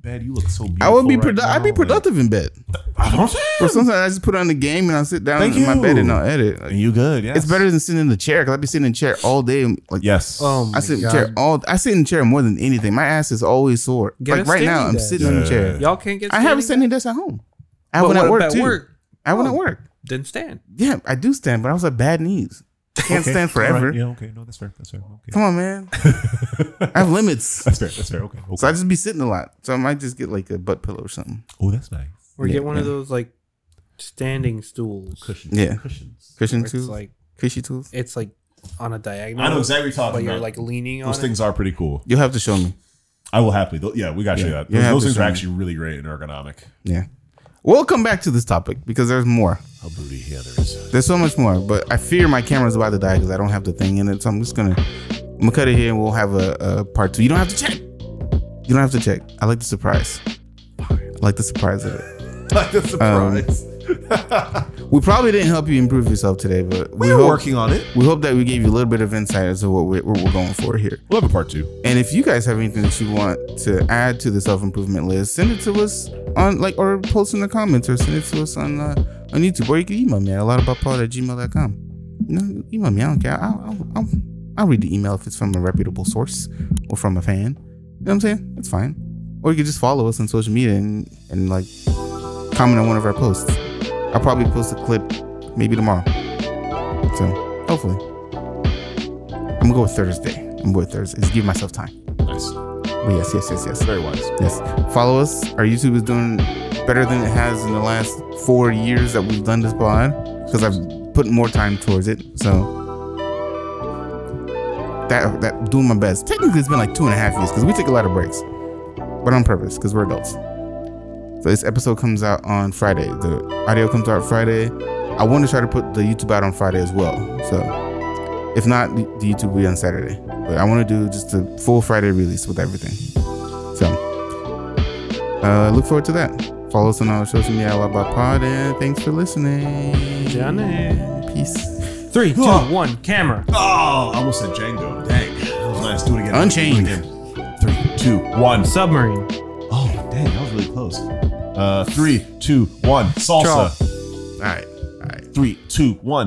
Bed, you look so beautiful. I would be right I'd be productive like, in bed. I don't Or sometimes I just put on the game and I'll sit down Thank in you. my bed and I'll edit. Like, and you good? Yes. It's better than sitting in the chair because I'd be sitting in the chair all day. Like yes, oh my I sit God. in the chair all. I sit in the chair more than anything. My ass is always sore. Get like right now, desk. I'm sitting yeah. on the chair. Y'all can't get. I have a standing desk at home. I went at work too. Work? I went oh, at work. Didn't stand. Yeah, I do stand, but I was at bad knees. Can't okay. stand forever. Right. Yeah, okay. No, that's fair. That's fair. Okay. Come on, man. I have limits. That's fair. That's fair. Okay. okay. So I just be sitting a lot. So I might just get like a butt pillow or something. Oh, that's nice. Or yeah, get one yeah. of those like standing stools. Cushions. Yeah. Cushions. Cushion tools. Like cushy tools. It's like on a diagonal. I know exactly what you're talking about. But you're like leaning on it. Those things are pretty cool. You'll have to show me. I will happily. Yeah, we got to yeah. show you that. Those, those things are actually me. really great and ergonomic. Yeah. We'll come back to this topic because there's more. How booty here there is. There's so much more, but I fear my camera's about to die because I don't have the thing in it. So I'm just gonna, I'm gonna cut it here and we'll have a, a part two. You don't have to check. You don't have to check. I like the surprise. I like the surprise of it. I like the surprise. Um, we probably didn't help you improve yourself today, but we we were hope, working on it. We hope that we gave you a little bit of insight as to what we're, what we're going for here. We'll have a part two. And if you guys have anything that you want to add to the self-improvement list, send it to us. On like or post in the comments or send it to us on uh, on YouTube, or you can email me at a lot about pod at gmail dot com. No, email me. I don't care. I'll, I'll, I'll, I'll read the email if it's from a reputable source or from a fan. You know what I'm saying? That's fine. Or you can just follow us on social media and, and like comment on one of our posts. I'll probably post a clip maybe tomorrow. So hopefully, I'm gonna go with Thursday. I'm gonna go with Thursday. Just give myself time. Nice. But yes, yes, yes, yes. Very wise. Yes. Follow us. Our YouTube is doing better than it has in the last four years that we've done this pod because I've put more time towards it. So that that doing my best. Technically, it's been like two and a half years because we take a lot of breaks, but on purpose because we're adults. So this episode comes out on Friday. The audio comes out Friday. I want to try to put the YouTube out on Friday as well. So if not, the YouTube will be on Saturday. But I want to do just a full Friday release with everything. So, uh, look forward to that. Follow us on our social media, A Lot About Pod, and thanks for listening. Johnny. Peace. Three, two, oh. one, camera. Oh, I almost said Django. Dang. That was nice. Do it again. Unchained. Do it again. Three, two, one. Submarine. Oh, dang. That was really close. Uh, three, two, one. Salsa. Charles. All right. All right. Three, two, one.